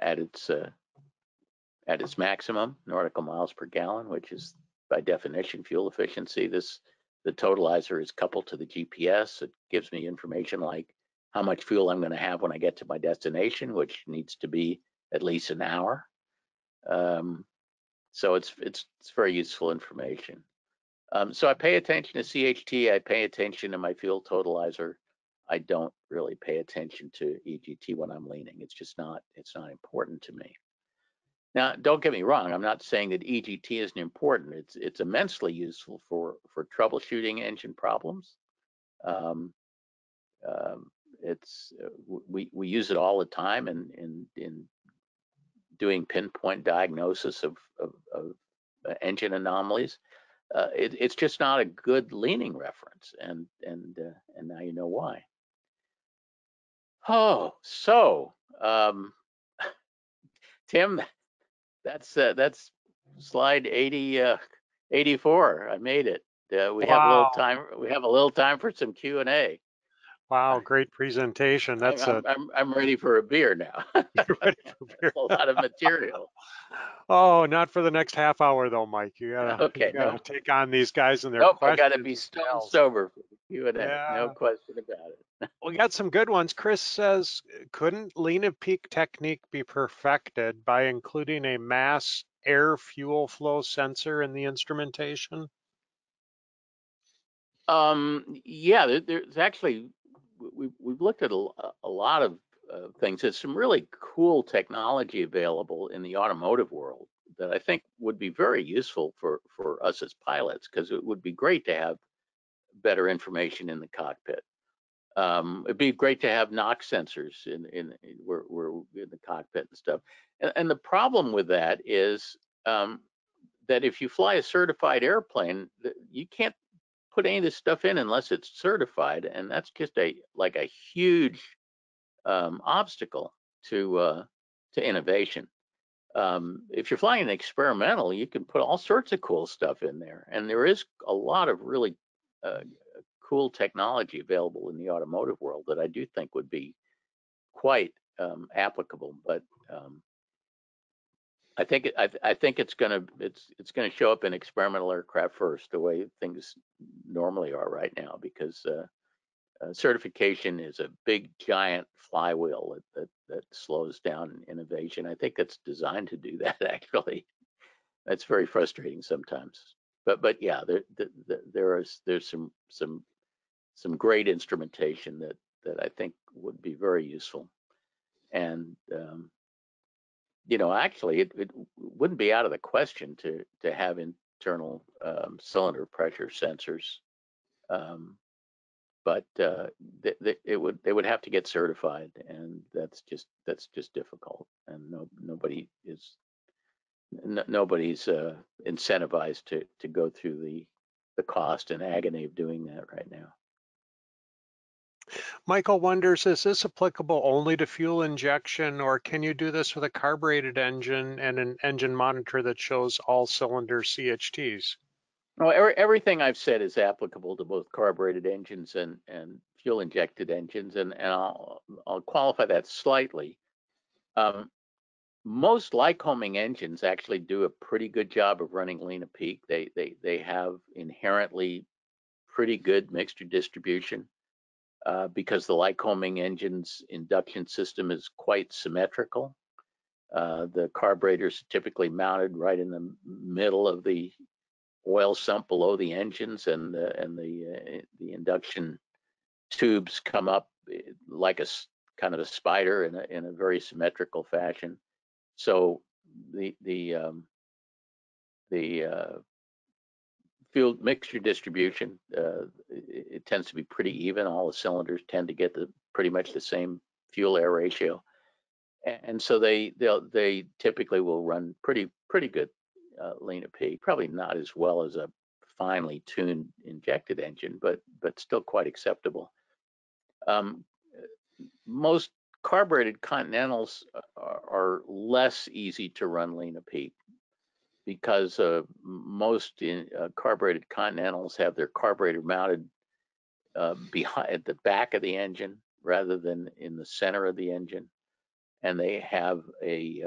at its maximum, nautical miles per gallon, which is by definition fuel efficiency. The totalizer is coupled to the GPS. It gives me information like how much fuel I'm going to have when I get to my destination, which needs to be at least an hour. So it's very useful information. So I pay attention to CHT. I pay attention to my fuel totalizer. I don't really pay attention to EGT when I'm leaning. It's just not important to me. Now, don't get me wrong. I'm not saying that EGT isn't important. It's immensely useful for troubleshooting engine problems. We use it all the time in doing pinpoint diagnosis of engine anomalies. it's just not a good leaning reference, and now you know why. Oh, so Tim, that's slide 84. I made it. We wow. have a little time. We have a little time for some Q&A. Wow, great presentation. That's I'm ready for a beer now. You're ready for beer. A lot of material. Oh, not for the next half hour though, Mike. You gotta, you gotta take on these guys and their questions. I gotta be stone sober for Q&A. Yeah. No question about it. We got some good ones. Chris says, couldn't lean of peak technique be perfected by including a mass air fuel flow sensor in the instrumentation? Yeah, there's actually, we've looked at a lot of things. There's some really cool technology available in the automotive world that I think would be very useful for us as pilots, because it would be great to have better information in the cockpit. It'd be great to have NOx sensors where in the cockpit and stuff. And the problem with that is that if you fly a certified airplane, you can't put any of this stuff in unless it's certified, and that's just a huge obstacle to innovation. If you're flying an experimental, you can put all sorts of cool stuff in there, and there is a lot of really cool technology available in the automotive world that I do think would be quite applicable. But I think it's gonna show up in experimental aircraft first, the way things normally are right now, because certification is a big giant flywheel that slows down innovation. I think it's designed to do that, actually. That's very frustrating sometimes. But yeah, there's some great instrumentation that I think would be very useful, and you know, actually, it wouldn't be out of the question to have internal cylinder pressure sensors, but they would have to get certified, and that's just difficult, and nobody's incentivized to go through the cost and agony of doing that right now. Michael wonders, is this applicable only to fuel injection, or can you do this with a carbureted engine and an engine monitor that shows all cylinder CHTs? Well, everything I've said is applicable to both carbureted engines and fuel injected engines, and I'll qualify that slightly. Most Lycoming engines actually do a pretty good job of running lean of peak. They have inherently pretty good mixture distribution. Because the Lycoming engine's induction system is quite symmetrical. The carburetors are typically mounted right in the middle of the oil sump below the engines, and the induction tubes come up like a kind of a spider in a very symmetrical fashion. So the fuel mixture distribution, it tends to be pretty even. All the cylinders tend to get pretty much the same fuel air ratio, and so they typically will run pretty good lean of peak. Probably not as well as a finely tuned injected engine, but still quite acceptable. Most carbureted Continentals are less easy to run lean of peak, because most carbureted Continentals have their carburetor mounted behind at the back of the engine rather than in the center of the engine, and they have a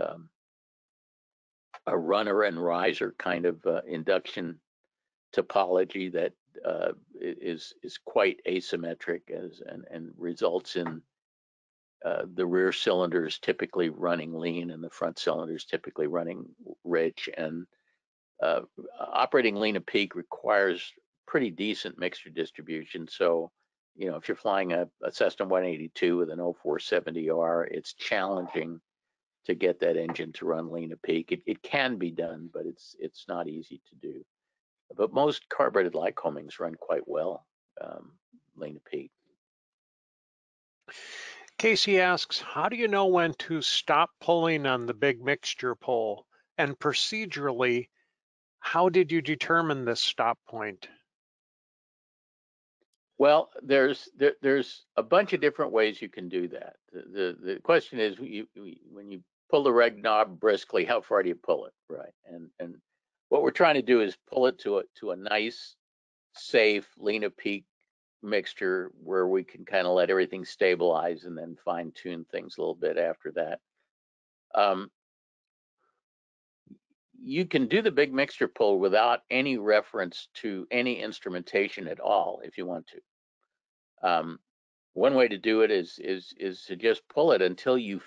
runner and riser kind of induction topology that is quite asymmetric, and results in the rear cylinders typically running lean and the front cylinders typically running rich, and operating lean of peak requires pretty decent mixture distribution. So, you know, if you're flying a Cessna 182 with an 0470R, it's challenging to get that engine to run lean of peak. It can be done, but it's not easy to do. But most carbureted Lycomings run quite well lean of peak. Casey asks, how do you know when to stop pulling on the big mixture pull? And procedurally, How did you determine this stop point? Well, there's a bunch of different ways you can do that. The question is, when you pull the reg knob briskly, how far do you pull it, right? And what we're trying to do is pull it to a nice, safe, lean to peak mixture where we can kind of let everything stabilize and then fine tune things a little bit after that. You can do the big mixture pull without any reference to any instrumentation at all if you want to. One way to do it is to just pull it until you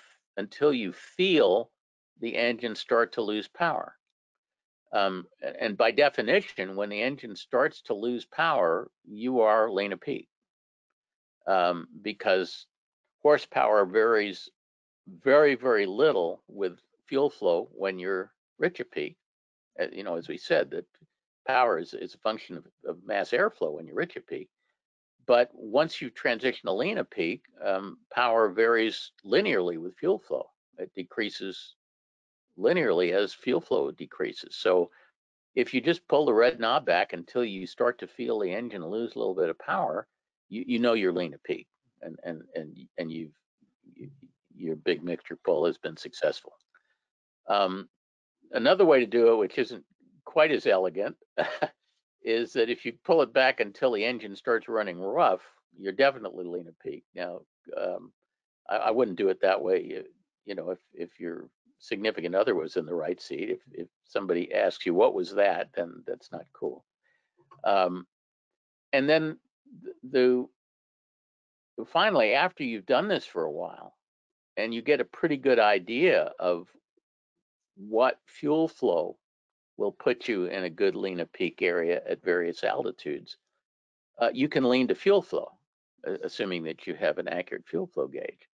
feel the engine start to lose power. And by definition, when the engine starts to lose power, you are lean to peak, because horsepower varies very, very little with fuel flow when you're rich at peak. You know, as we said, that power is a function of mass airflow when you're rich at peak. But once you transition to lean at peak, power varies linearly with fuel flow. It decreases linearly as fuel flow decreases. So if you just pull the red knob back until you start to feel the engine lose a little bit of power, you know you're lean to peak, and your big mixture pull has been successful. Another way to do it, which isn't quite as elegant, is that if you pull it back until the engine starts running rough, you're definitely lean to peak. Now, I wouldn't do it that way. You know, if you're significant other was in the right seat. If somebody asks you what was that, then that's not cool. And then finally, after you've done this for a while, and you get a pretty good idea of what fuel flow will put you in a good lean to peak area at various altitudes, you can lean to fuel flow, assuming that you have an accurate fuel flow gauge.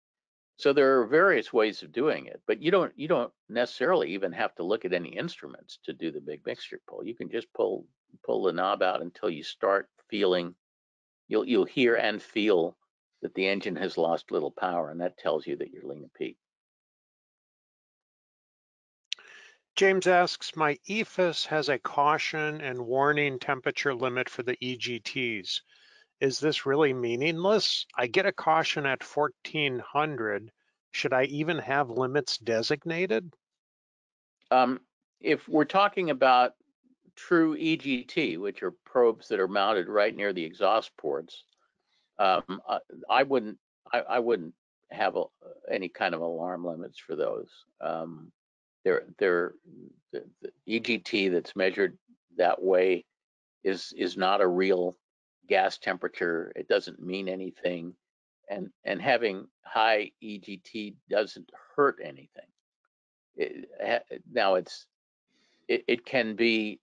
So there are various ways of doing it, but you don't necessarily even have to look at any instruments to do the big mixture pull. You can just pull the knob out until you start feeling, you'll hear and feel that the engine has lost little power, and that tells you that you're lean to peak. James asks, my EFIS has a caution and warning temperature limit for the EGTs. Is this really meaningless? I get a caution at 1400. Should I even have limits designated? If we're talking about true EGT, which are probes that are mounted right near the exhaust ports, I wouldn't have any kind of alarm limits for those. The EGT that's measured that way is not a real gas temperature. It doesn't mean anything, and having high EGT doesn't hurt anything. Now it can be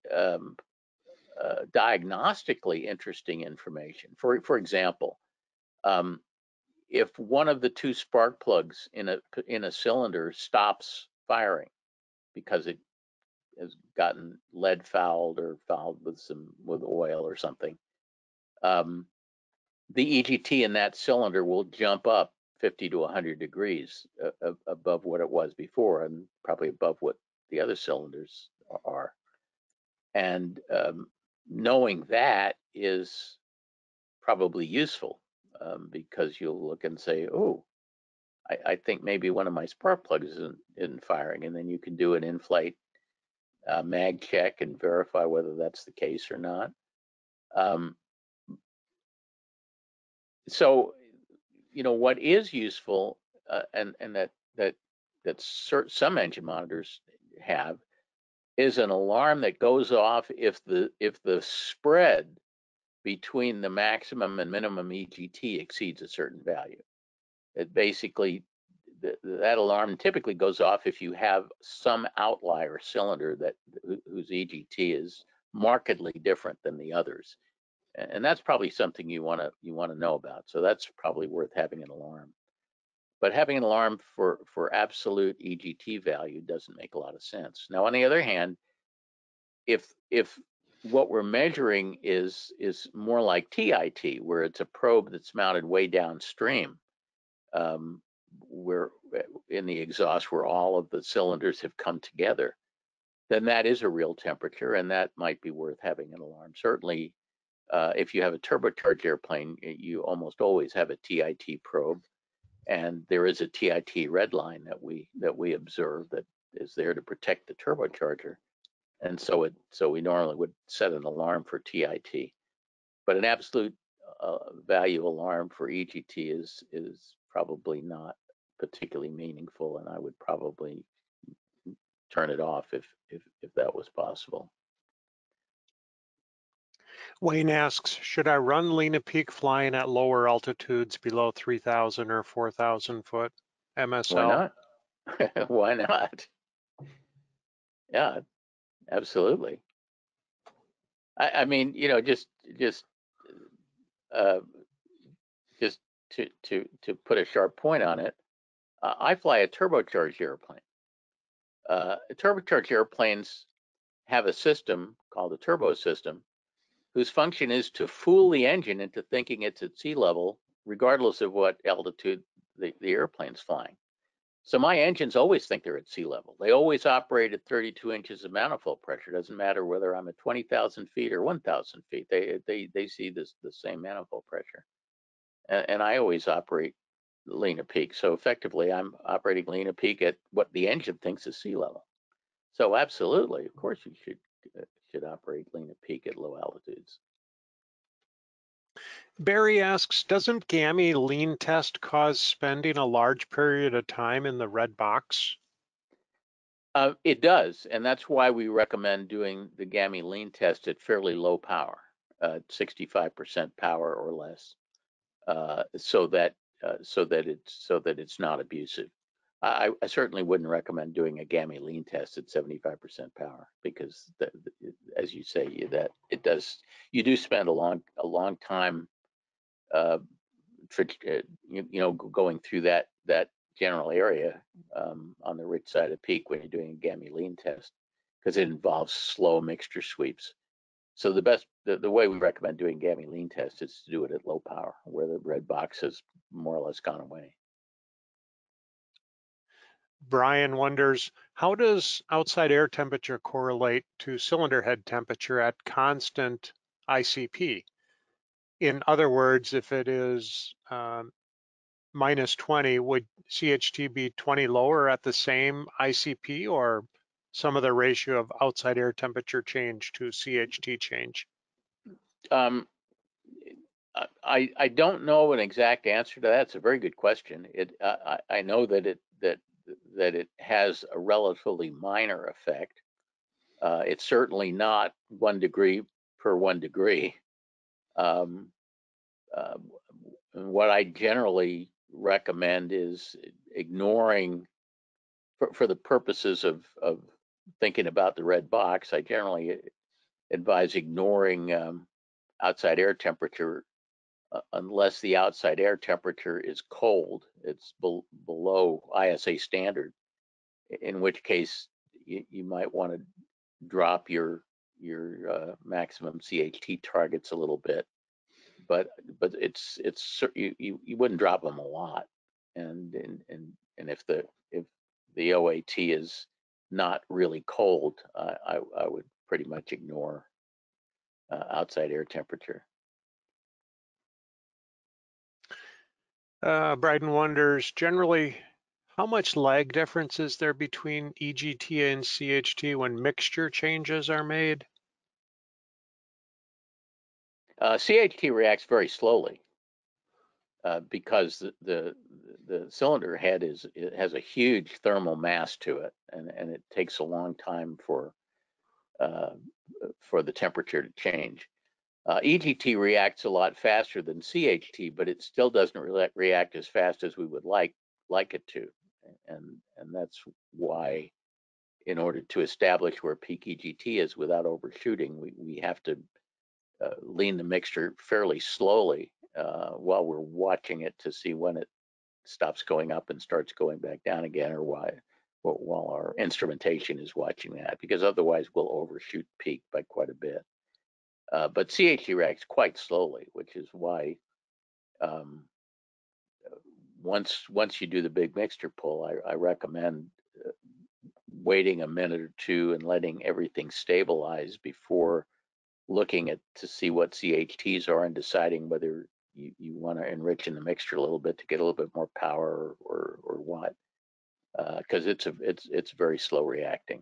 diagnostically interesting information. For example, if one of the two spark plugs in a cylinder stops firing because it has gotten lead fouled or fouled with oil or something, the EGT in that cylinder will jump up 50 to 100 degrees above what it was before, and probably above what the other cylinders are. And knowing that is probably useful, because you'll look and say, oh, I think maybe one of my spark plugs isn't firing, and then you can do an in-flight mag check and verify whether that's the case or not. So, you know, what is useful, and that some engine monitors have, is an alarm that goes off if the spread between the maximum and minimum EGT exceeds a certain value. It basically, that alarm typically goes off if you have some outlier cylinder whose EGT is markedly different than the others. And that's probably something you want to know about. So that's probably worth having an alarm. But having an alarm for absolute EGT value doesn't make a lot of sense. Now, on the other hand, if what we're measuring is more like TIT, where it's a probe that's mounted way downstream, where in the exhaust where all of the cylinders have come together, then that is a real temperature, and that might be worth having an alarm. Certainly, if you have a turbocharged airplane, you almost always have a TIT probe, and there is a TIT red line that we observe that is there to protect the turbocharger, and so we normally would set an alarm for TIT, but an absolute value alarm for EGT is probably not particularly meaningful, and I would probably turn it off if that was possible. Wayne asks, should I run Lena Peak flying at lower altitudes below 3,000 or 4,000 foot MSL? Why not? Why not? Yeah, absolutely. I mean, you know, just to put a sharp point on it, I fly a turbocharged airplane. Turbocharged airplanes have a system called a turbo system, whose function is to fool the engine into thinking it's at sea level, regardless of what altitude the airplane's flying. So my engines always think they're at sea level. They always operate at 32 inches of manifold pressure. Doesn't matter whether I'm at 20,000 feet or 1,000 feet. They see this the same manifold pressure, and I always operate Lena Peak. So effectively, I'm operating Lena Peak at what the engine thinks is sea level. So absolutely, of course, you should operate Lena Peak at low altitudes. Barry asks, doesn't GAMI lean test cause spending a large period of time in the red box? It does, and that's why we recommend doing the GAMI lean test at fairly low power, 65% power or less, so that it's not abusive. I certainly wouldn't recommend doing a GAMI lean test at 75% power because, as you say, that it does. You do spend a long time, going through that general area on the rich side of peak when you're doing a GAMI lean test because it involves slow mixture sweeps. So the way we recommend doing GAMI lean test is to do it at low power, where the red box has more or less gone away. Brian wonders, how does outside air temperature correlate to cylinder head temperature at constant ICP? In other words, if it is minus 20, would CHT be 20 lower at the same ICP, or some of the ratio of outside air temperature change to CHT change? I don't know an exact answer to that. It's a very good question. I know that it has a relatively minor effect. It's certainly not 1 degree per 1 degree. What I generally recommend is ignoring, for the purposes of thinking about the red box, I generally advise ignoring outside air temperature unless the outside air temperature is cold, it's below ISA standard, in which case you might want to drop your maximum CHT targets a little bit, but it's you wouldn't drop them a lot, and if the OAT is not really cold, I would pretty much ignore outside air temperature. Bryden wonders, generally, how much lag difference is there between EGT and CHT when mixture changes are made? CHT reacts very slowly because the cylinder head has a huge thermal mass to it, and it takes a long time for the temperature to change. EGT reacts a lot faster than CHT, but it still doesn't react as fast as we would like it to, and that's why, in order to establish where peak EGT is without overshooting, we have to lean the mixture fairly slowly while we're watching it to see when it stops going up and starts going back down again, or while our instrumentation is watching that, because otherwise we'll overshoot peak by quite a bit. But CHT reacts quite slowly, which is why once you do the big mixture pull, I recommend waiting a minute or two and letting everything stabilize before looking at to see what CHTs are and deciding whether you want to enrich in the mixture a little bit to get a little bit more power or what, because it's very slow reacting.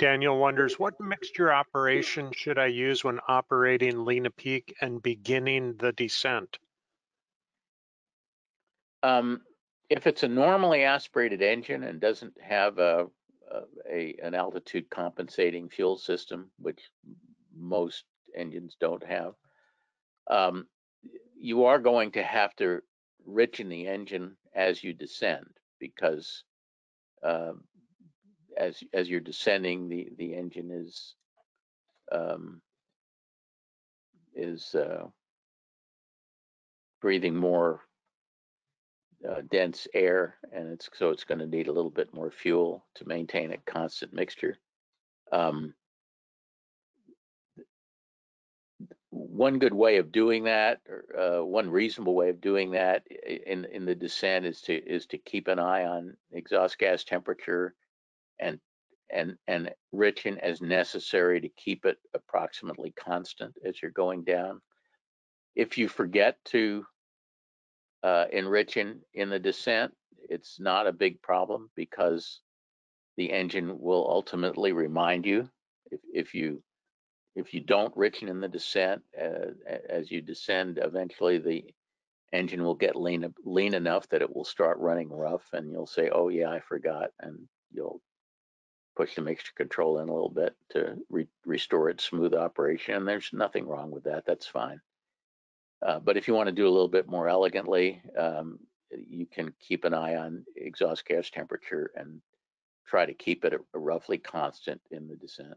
Daniel wonders, what mixture operation should I use when operating lean a peak and beginning the descent? If it's a normally aspirated engine and doesn't have an altitude compensating fuel system, which most engines don't have, you are going to have to richen the engine as you descend, because as you're descending, the engine is breathing more dense air, and so it's going to need a little bit more fuel to maintain a constant mixture. One good way of doing that, or one reasonable way of doing that in the descent, is to keep an eye on exhaust gas temperature and richen as necessary to keep it approximately constant as you're going down. If you forget to enriching in the descent, it's not a big problem, because the engine will ultimately remind you. If you don't richen in the descent, as you descend, eventually the engine will get lean enough that it will start running rough, and you'll say, "Oh yeah, I forgot," and you'll push the mixture control in a little bit to restore its smooth operation. And there's nothing wrong with that. That's fine. But if you want to do a little bit more elegantly, you can keep an eye on exhaust gas temperature and try to keep it roughly constant in the descent.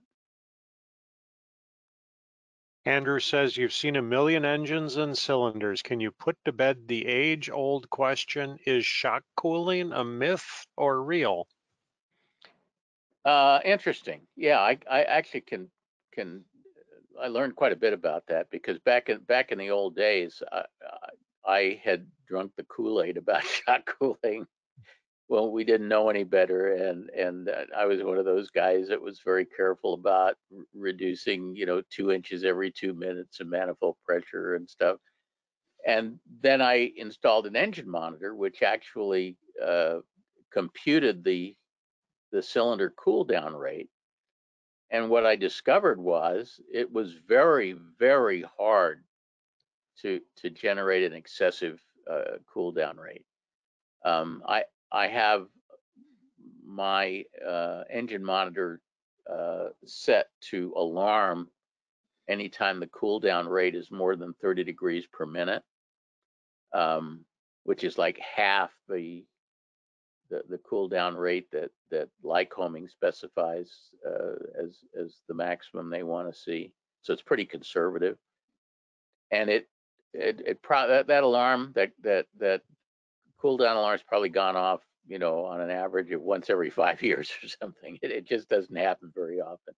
Andrew says, you've seen a million engines and cylinders. Can you put to bed the age-old question, is shock cooling a myth or real? Interesting. Yeah, I actually can. I learned quite a bit about that, because back in the old days, I had drunk the Kool-Aid about shock cooling. Well, we didn't know any better, and I was one of those guys that was very careful about reducing, 2 inches every 2 minutes of manifold pressure and stuff. And then I installed an engine monitor, which actually computed the cylinder cool down rate. And what I discovered was it was very, very hard to generate an excessive cool down rate. I have my engine monitor set to alarm anytime the cool down rate is more than 30 degrees per minute, which is like half the cool down rate that Lycoming specifies as the maximum they want to see. So it's pretty conservative, and that alarm, that cool down alarm's probably gone off, on an average of once every 5 years or something. It just doesn't happen very often.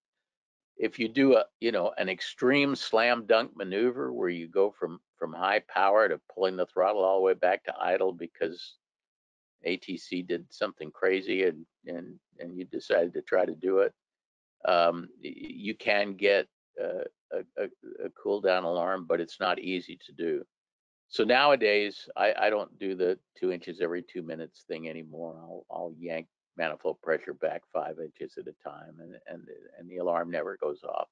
If you do an extreme slam dunk maneuver where you go from high power to pulling the throttle all the way back to idle because ATC did something crazy and you decided to try to do it, you can get a cool down alarm, but it's not easy to do. So nowadays, I don't do the 2 inches every 2 minutes thing anymore. I'll yank manifold pressure back 5 inches at a time, and the alarm never goes off.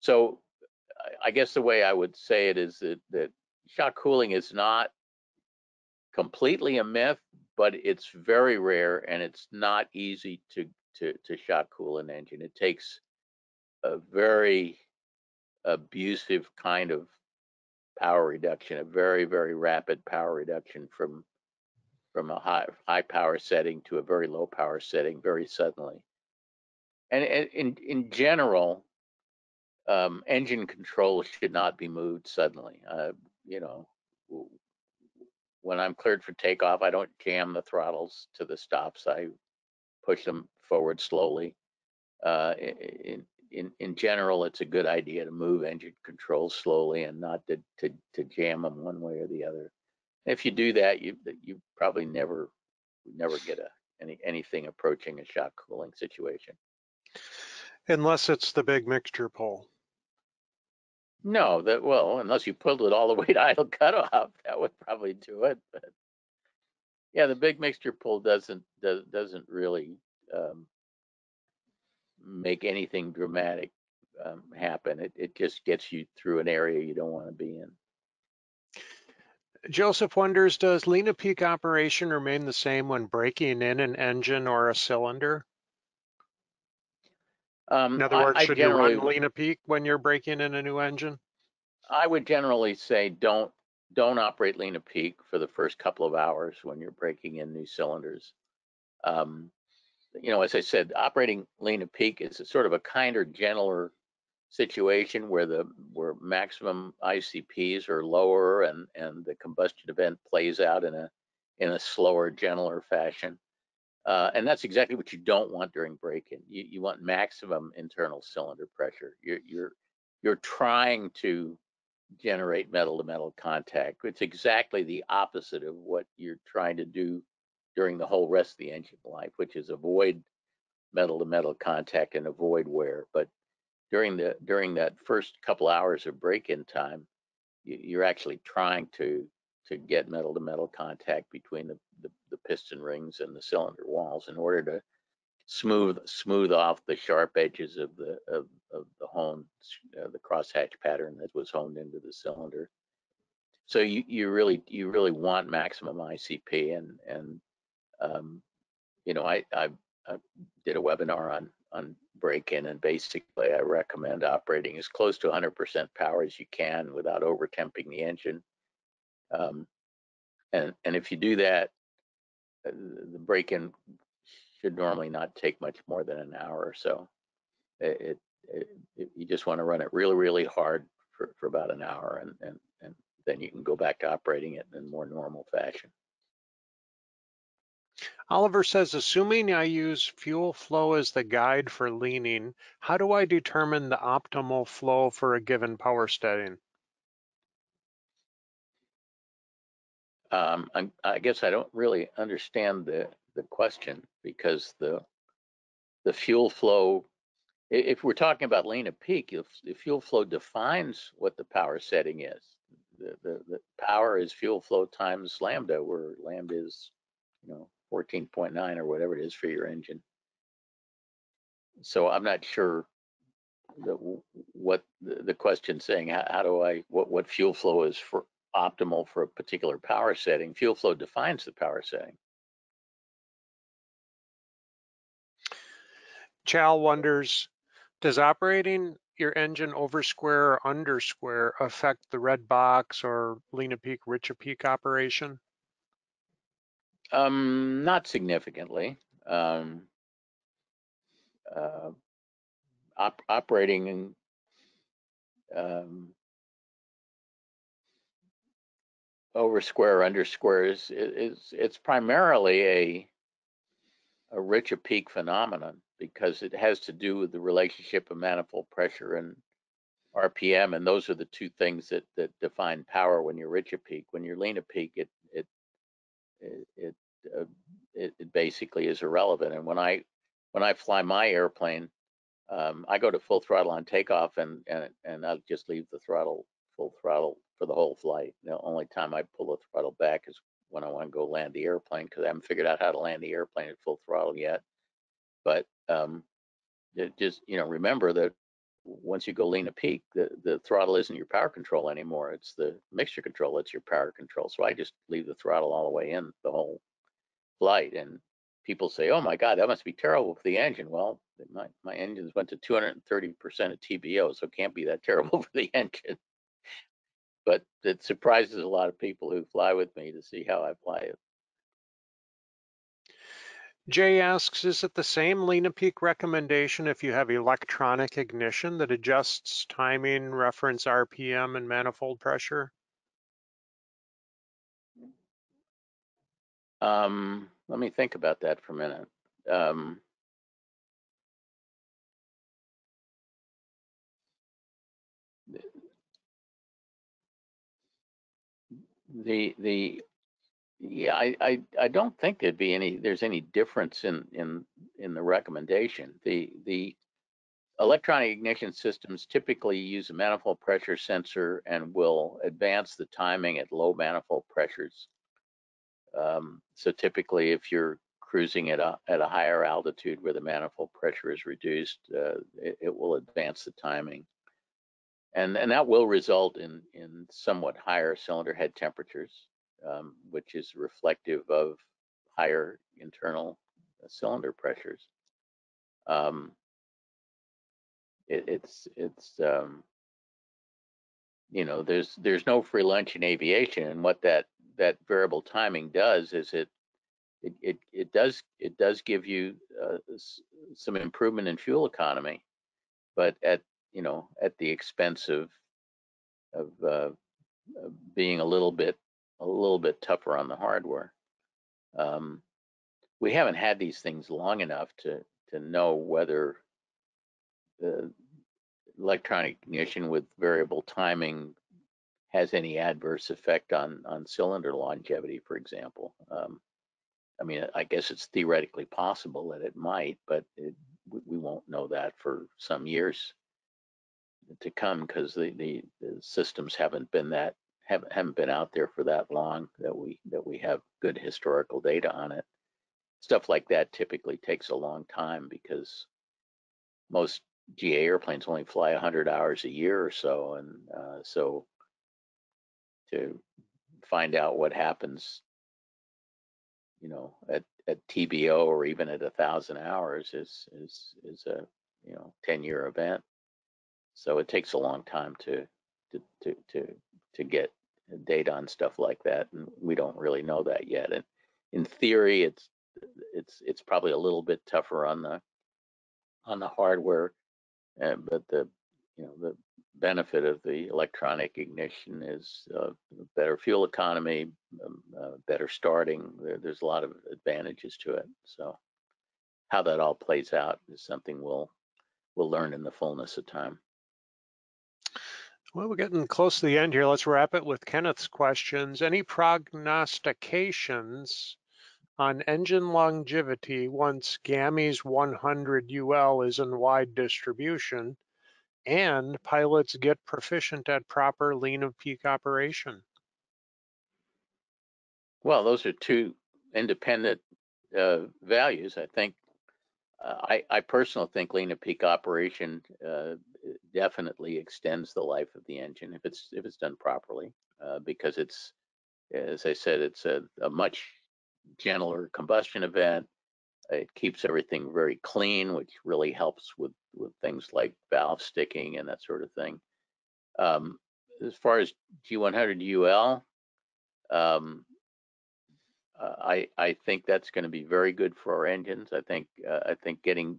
So I guess the way I would say it is that shock cooling is not completely a myth, but it's very rare, and it's not easy to shock cool an engine. It takes a very abusive kind of power reduction, a very, very rapid power reduction from a high power setting to a very low power setting very suddenly. And in general, engine control should not be moved suddenly. When I'm cleared for takeoff, I don't jam the throttles to the stops. I push them forward slowly. In general, it's a good idea to move engine control slowly and not to jam them one way or the other. If you do that, you probably never we never get anything approaching a shock cooling situation. Unless it's the big mixture pull. No, that, well, unless you pulled it all the way to idle cutoff, that would probably do it. But yeah, the big mixture pull doesn't really make anything dramatic happen. It just gets you through an area you don't want to be in. Joseph wonders, does lean to peak operation remain the same when braking in an engine or a cylinder? In other words, should you run lean to peak when you're braking in a new engine? I would generally say don't operate lean to peak for the first couple of hours when you're braking in new cylinders. You know, as I said, operating lean to peak is a sort of a kinder, gentler situation where where maximum ICPs are lower and the combustion event plays out in a slower, gentler fashion. And that's exactly what you don't want during break-in. You want maximum internal cylinder pressure. You're trying to generate metal-to-metal contact. It's exactly the opposite of what you're trying to do during the whole rest of the engine life, which is avoid metal-to-metal contact and avoid wear. But during that first couple hours of break-in time, you're actually trying to get metal-to-metal contact between the piston rings and the cylinder walls in order to smooth off the sharp edges of the honed, the crosshatch pattern that was honed into the cylinder. So you really want maximum ICP, and you know, I did a webinar on break-in, and basically I recommend operating as close to 100% power as you can without over-temping the engine. And if you do that, the break-in should normally not take much more than an hour or so. You just want to run it really, really hard for about an hour, and then you can go back to operating it in a more normal fashion. Oliver says, assuming I use fuel flow as the guide for leaning, how do I determine the optimal flow for a given power setting? I guess I don't really understand the question, because the fuel flow, if we're talking about lean to peak, the fuel flow defines what the power setting is. The power is fuel flow times lambda, where lambda is, you know, 14.9 or whatever it is for your engine. So I'm not sure what the question's saying. How do I, what fuel flow is for optimal for a particular power setting? Fuel flow defines the power setting. Chal wonders, does operating your engine over square or under square affect the red box or lean to peak, rich to peak operation? Not significantly. Operating over square or under square it's primarily a richer peak phenomenon, because it has to do with the relationship of manifold pressure and RPM, and those are the two things that define power when you're richer peak. When you're lean to peak, it basically is irrelevant. And when I fly my airplane, I go to full throttle on takeoff, and I'll just leave the throttle full throttle for the whole flight. The only time I pull the throttle back is when I want to go land the airplane, because I haven't figured out how to land the airplane at full throttle yet. But just, you know, remember that once you go lean to peak, the throttle isn't your power control anymore. It's the mixture control that's your power control. So I just leave the throttle all the way in the whole flight. And people say, oh my God, that must be terrible for the engine. Well, my engines went to 230% of TBO, so it can't be that terrible for the engine. But it surprises a lot of people who fly with me to see how I fly it. Jay asks, is it the same lean to peak recommendation if you have electronic ignition that adjusts timing, reference RPM, and manifold pressure? Let me think about that for a minute. The Yeah, I don't think there'd be any. There's any difference in the recommendation. The electronic ignition systems typically use a manifold pressure sensor and will advance the timing at low manifold pressures. So typically, if you're cruising at a higher altitude where the manifold pressure is reduced, it will advance the timing, and that will result in somewhat higher cylinder head temperatures, which is reflective of higher internal cylinder pressures. You know, there's no free lunch in aviation, and what that variable timing does is it does give you some improvement in fuel economy, but at the expense of being a little bit tougher on the hardware. We haven't had these things long enough to know whether the electronic ignition with variable timing has any adverse effect on cylinder longevity, for example. I mean, I guess it's theoretically possible that it might, but we won't know that for some years to come, because the systems haven't been out there for that long that we have good historical data on it. Stuff like that typically takes a long time because most GA airplanes only fly 100 hours a year or so, and so to find out what happens, at TBO or even at 1,000 hours is a 10-year event. So it takes a long time to get data on stuff like that, and we don't really know that yet. And in theory, it's probably a little bit tougher on the hardware, but the benefit of the electronic ignition is better fuel economy, better starting. There's a lot of advantages to it. So how that all plays out is something we'll learn in the fullness of time. Well, we're getting close to the end here. Let's wrap it with Kenneth's questions. Any prognostications on engine longevity once GAMI's G100UL is in wide distribution and pilots get proficient at proper lean of peak operation? Well, those are two independent values, I think. I personally think lean of peak operation definitely extends the life of the engine if it's done properly, because it's, as I said, it's a much gentler combustion event. It keeps everything very clean, which really helps with things like valve sticking and that sort of thing. As far as G100UL, I think that's going to be very good for our engines. I think getting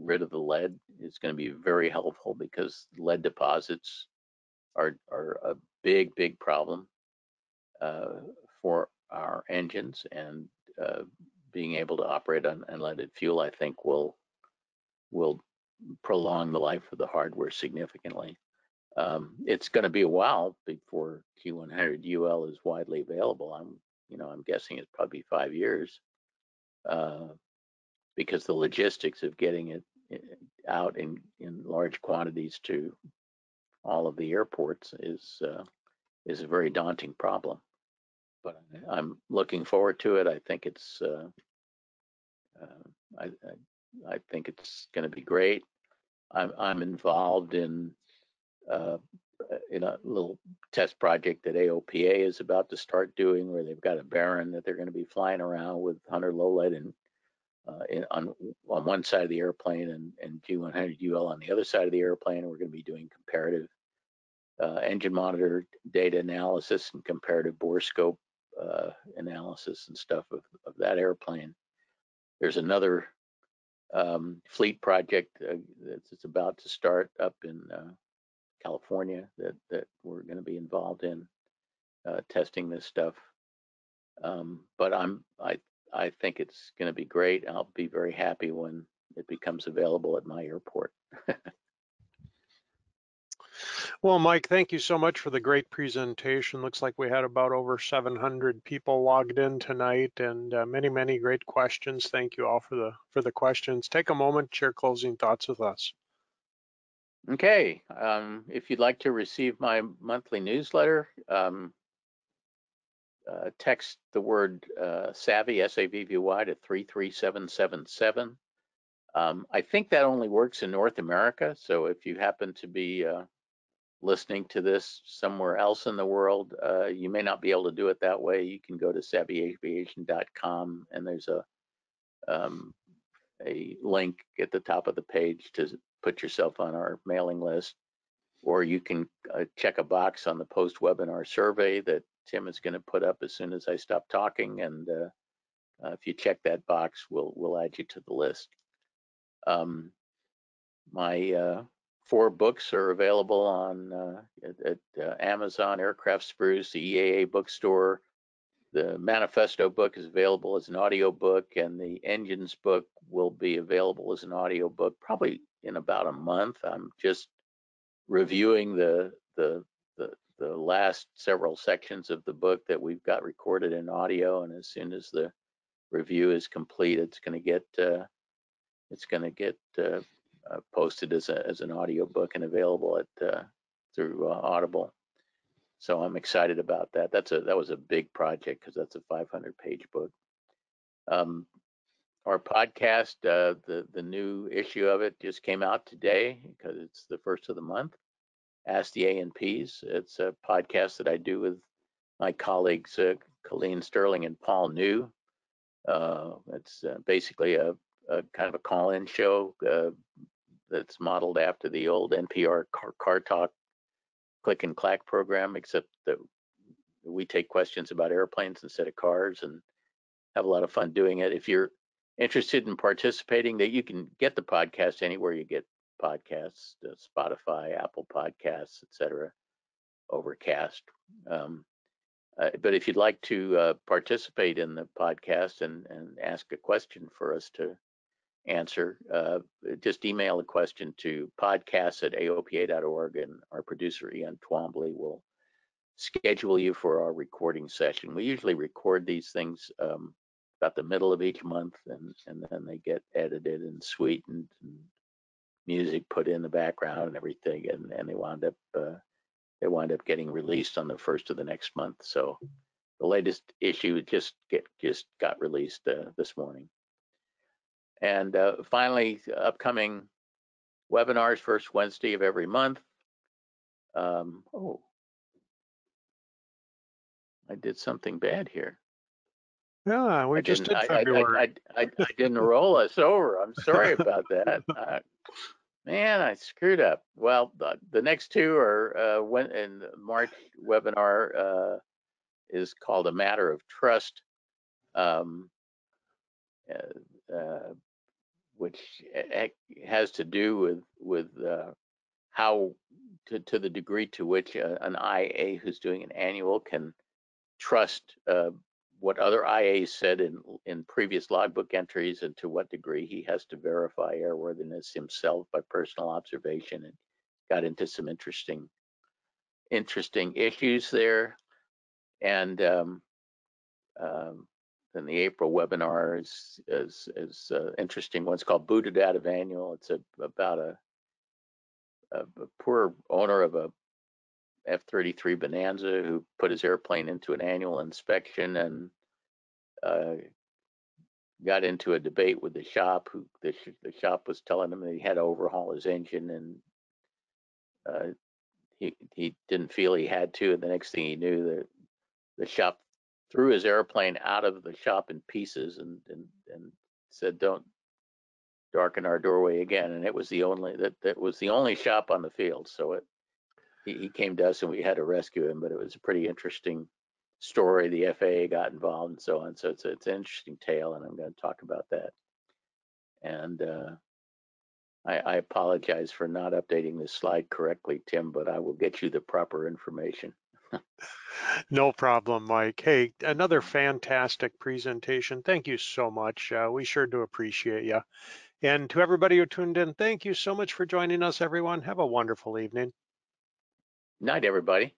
rid of the lead is going to be very helpful, because lead deposits are a big problem for our engines, and being able to operate on unleaded fuel, I think, will prolong the life of the hardware significantly. It's going to be a while before G100UL is widely available. I'm guessing it's probably 5 years, because the logistics of getting it out in large quantities to all of the airports is a very daunting problem. But I'm looking forward to it. I think it's going to be great. I'm involved in a little test project that AOPA is about to start doing, where they've got a Baron that they're going to be flying around with 100 low lead on one side of the airplane and G100UL on the other side of the airplane. We're going to be doing comparative engine monitor data analysis and comparative bore scope analysis and stuff of that airplane. There's another fleet project that's about to start up in California that we're going to be involved in testing this stuff. But I think it's going to be great. I'll be very happy when it becomes available at my airport. Well, Mike, thank you so much for the great presentation. Looks like we had about over 700 people logged in tonight, and many great questions. Thank you all for the questions. Take a moment, share closing thoughts with us. Okay, if you'd like to receive my monthly newsletter, text the word SAVVY, S-A-V-V-Y, to 33777. I think that only works in North America, so if you happen to be listening to this somewhere else in the world, you may not be able to do it that way. You can go to savvyaviation.com, and there's a link at the top of the page to put yourself on our mailing list, or you can check a box on the post-webinar survey that Tim is going to put up as soon as I stop talking, and if you check that box, we'll add you to the list. My 4 books are available on at Amazon, Aircraft Spruce, the EAA bookstore. The Manifesto book is available as an audio book, and the Engines book will be available as an audio book probably in about a month. I'm just reviewing the last several sections of the book that we've got recorded in audio, and as soon as the review is complete, it's going to get posted as an audio book and available at through Audible. So I'm excited about that. That was a big project because that's a 500-page book. Our podcast, the new issue of it just came out today because it's the first of the month. Ask the A&Ps. It's a podcast that I do with my colleagues Colleen Sterling and Paul New. It's basically a kind of a call-in show that's modeled after the old NPR Car Talk click and clack program, except that we take questions about airplanes instead of cars and have a lot of fun doing it. If you're interested in participating, that you can get the podcast anywhere you get podcasts, Spotify, Apple Podcasts, etc., Overcast. But if you'd like to participate in the podcast and ask a question for us to answer, just email a question to podcast@aopa.org, and our producer Ian Twombly will schedule you for our recording session. We usually record these things about the middle of each month, and then they get edited and sweetened and music put in the background and everything, and they wound up getting released on the first of the next month. So the latest issue just got released this morning. And finally, upcoming webinars, first Wednesday of every month. Oh, I did something bad here. Yeah, we just did February. I didn't roll us over. I'm sorry about that. Man, I screwed up. Well, the next two are in March webinar is called A Matter of Trust, which has to do with how to the degree to which an IA who's doing an annual can trust what other IAs said in previous logbook entries, and to what degree he has to verify airworthiness himself by personal observation. And got into some interesting issues there. And then the April webinar is an interesting one. It's called Booted Out of Annual. It's about a poor owner of a F-33 Bonanza who put his airplane into an annual inspection and got into a debate with the shop. Who the shop was telling him that he had to overhaul his engine, and he didn't feel he had to. And the next thing he knew, the shop threw his airplane out of the shop in pieces and said, "Don't darken our doorway again." And it was the only shop on the field. So he came to us and we had to rescue him, but it was a pretty interesting story. The FAA got involved and so on. So it's an interesting tale, and I'm going to talk about that. And I apologize for not updating this slide correctly, Tim, but I will get you the proper information. No problem, Mike. Hey, another fantastic presentation. Thank you so much. We sure do appreciate you. And to everybody who tuned in, thank you so much for joining us, everyone. Have a wonderful evening. Night, everybody.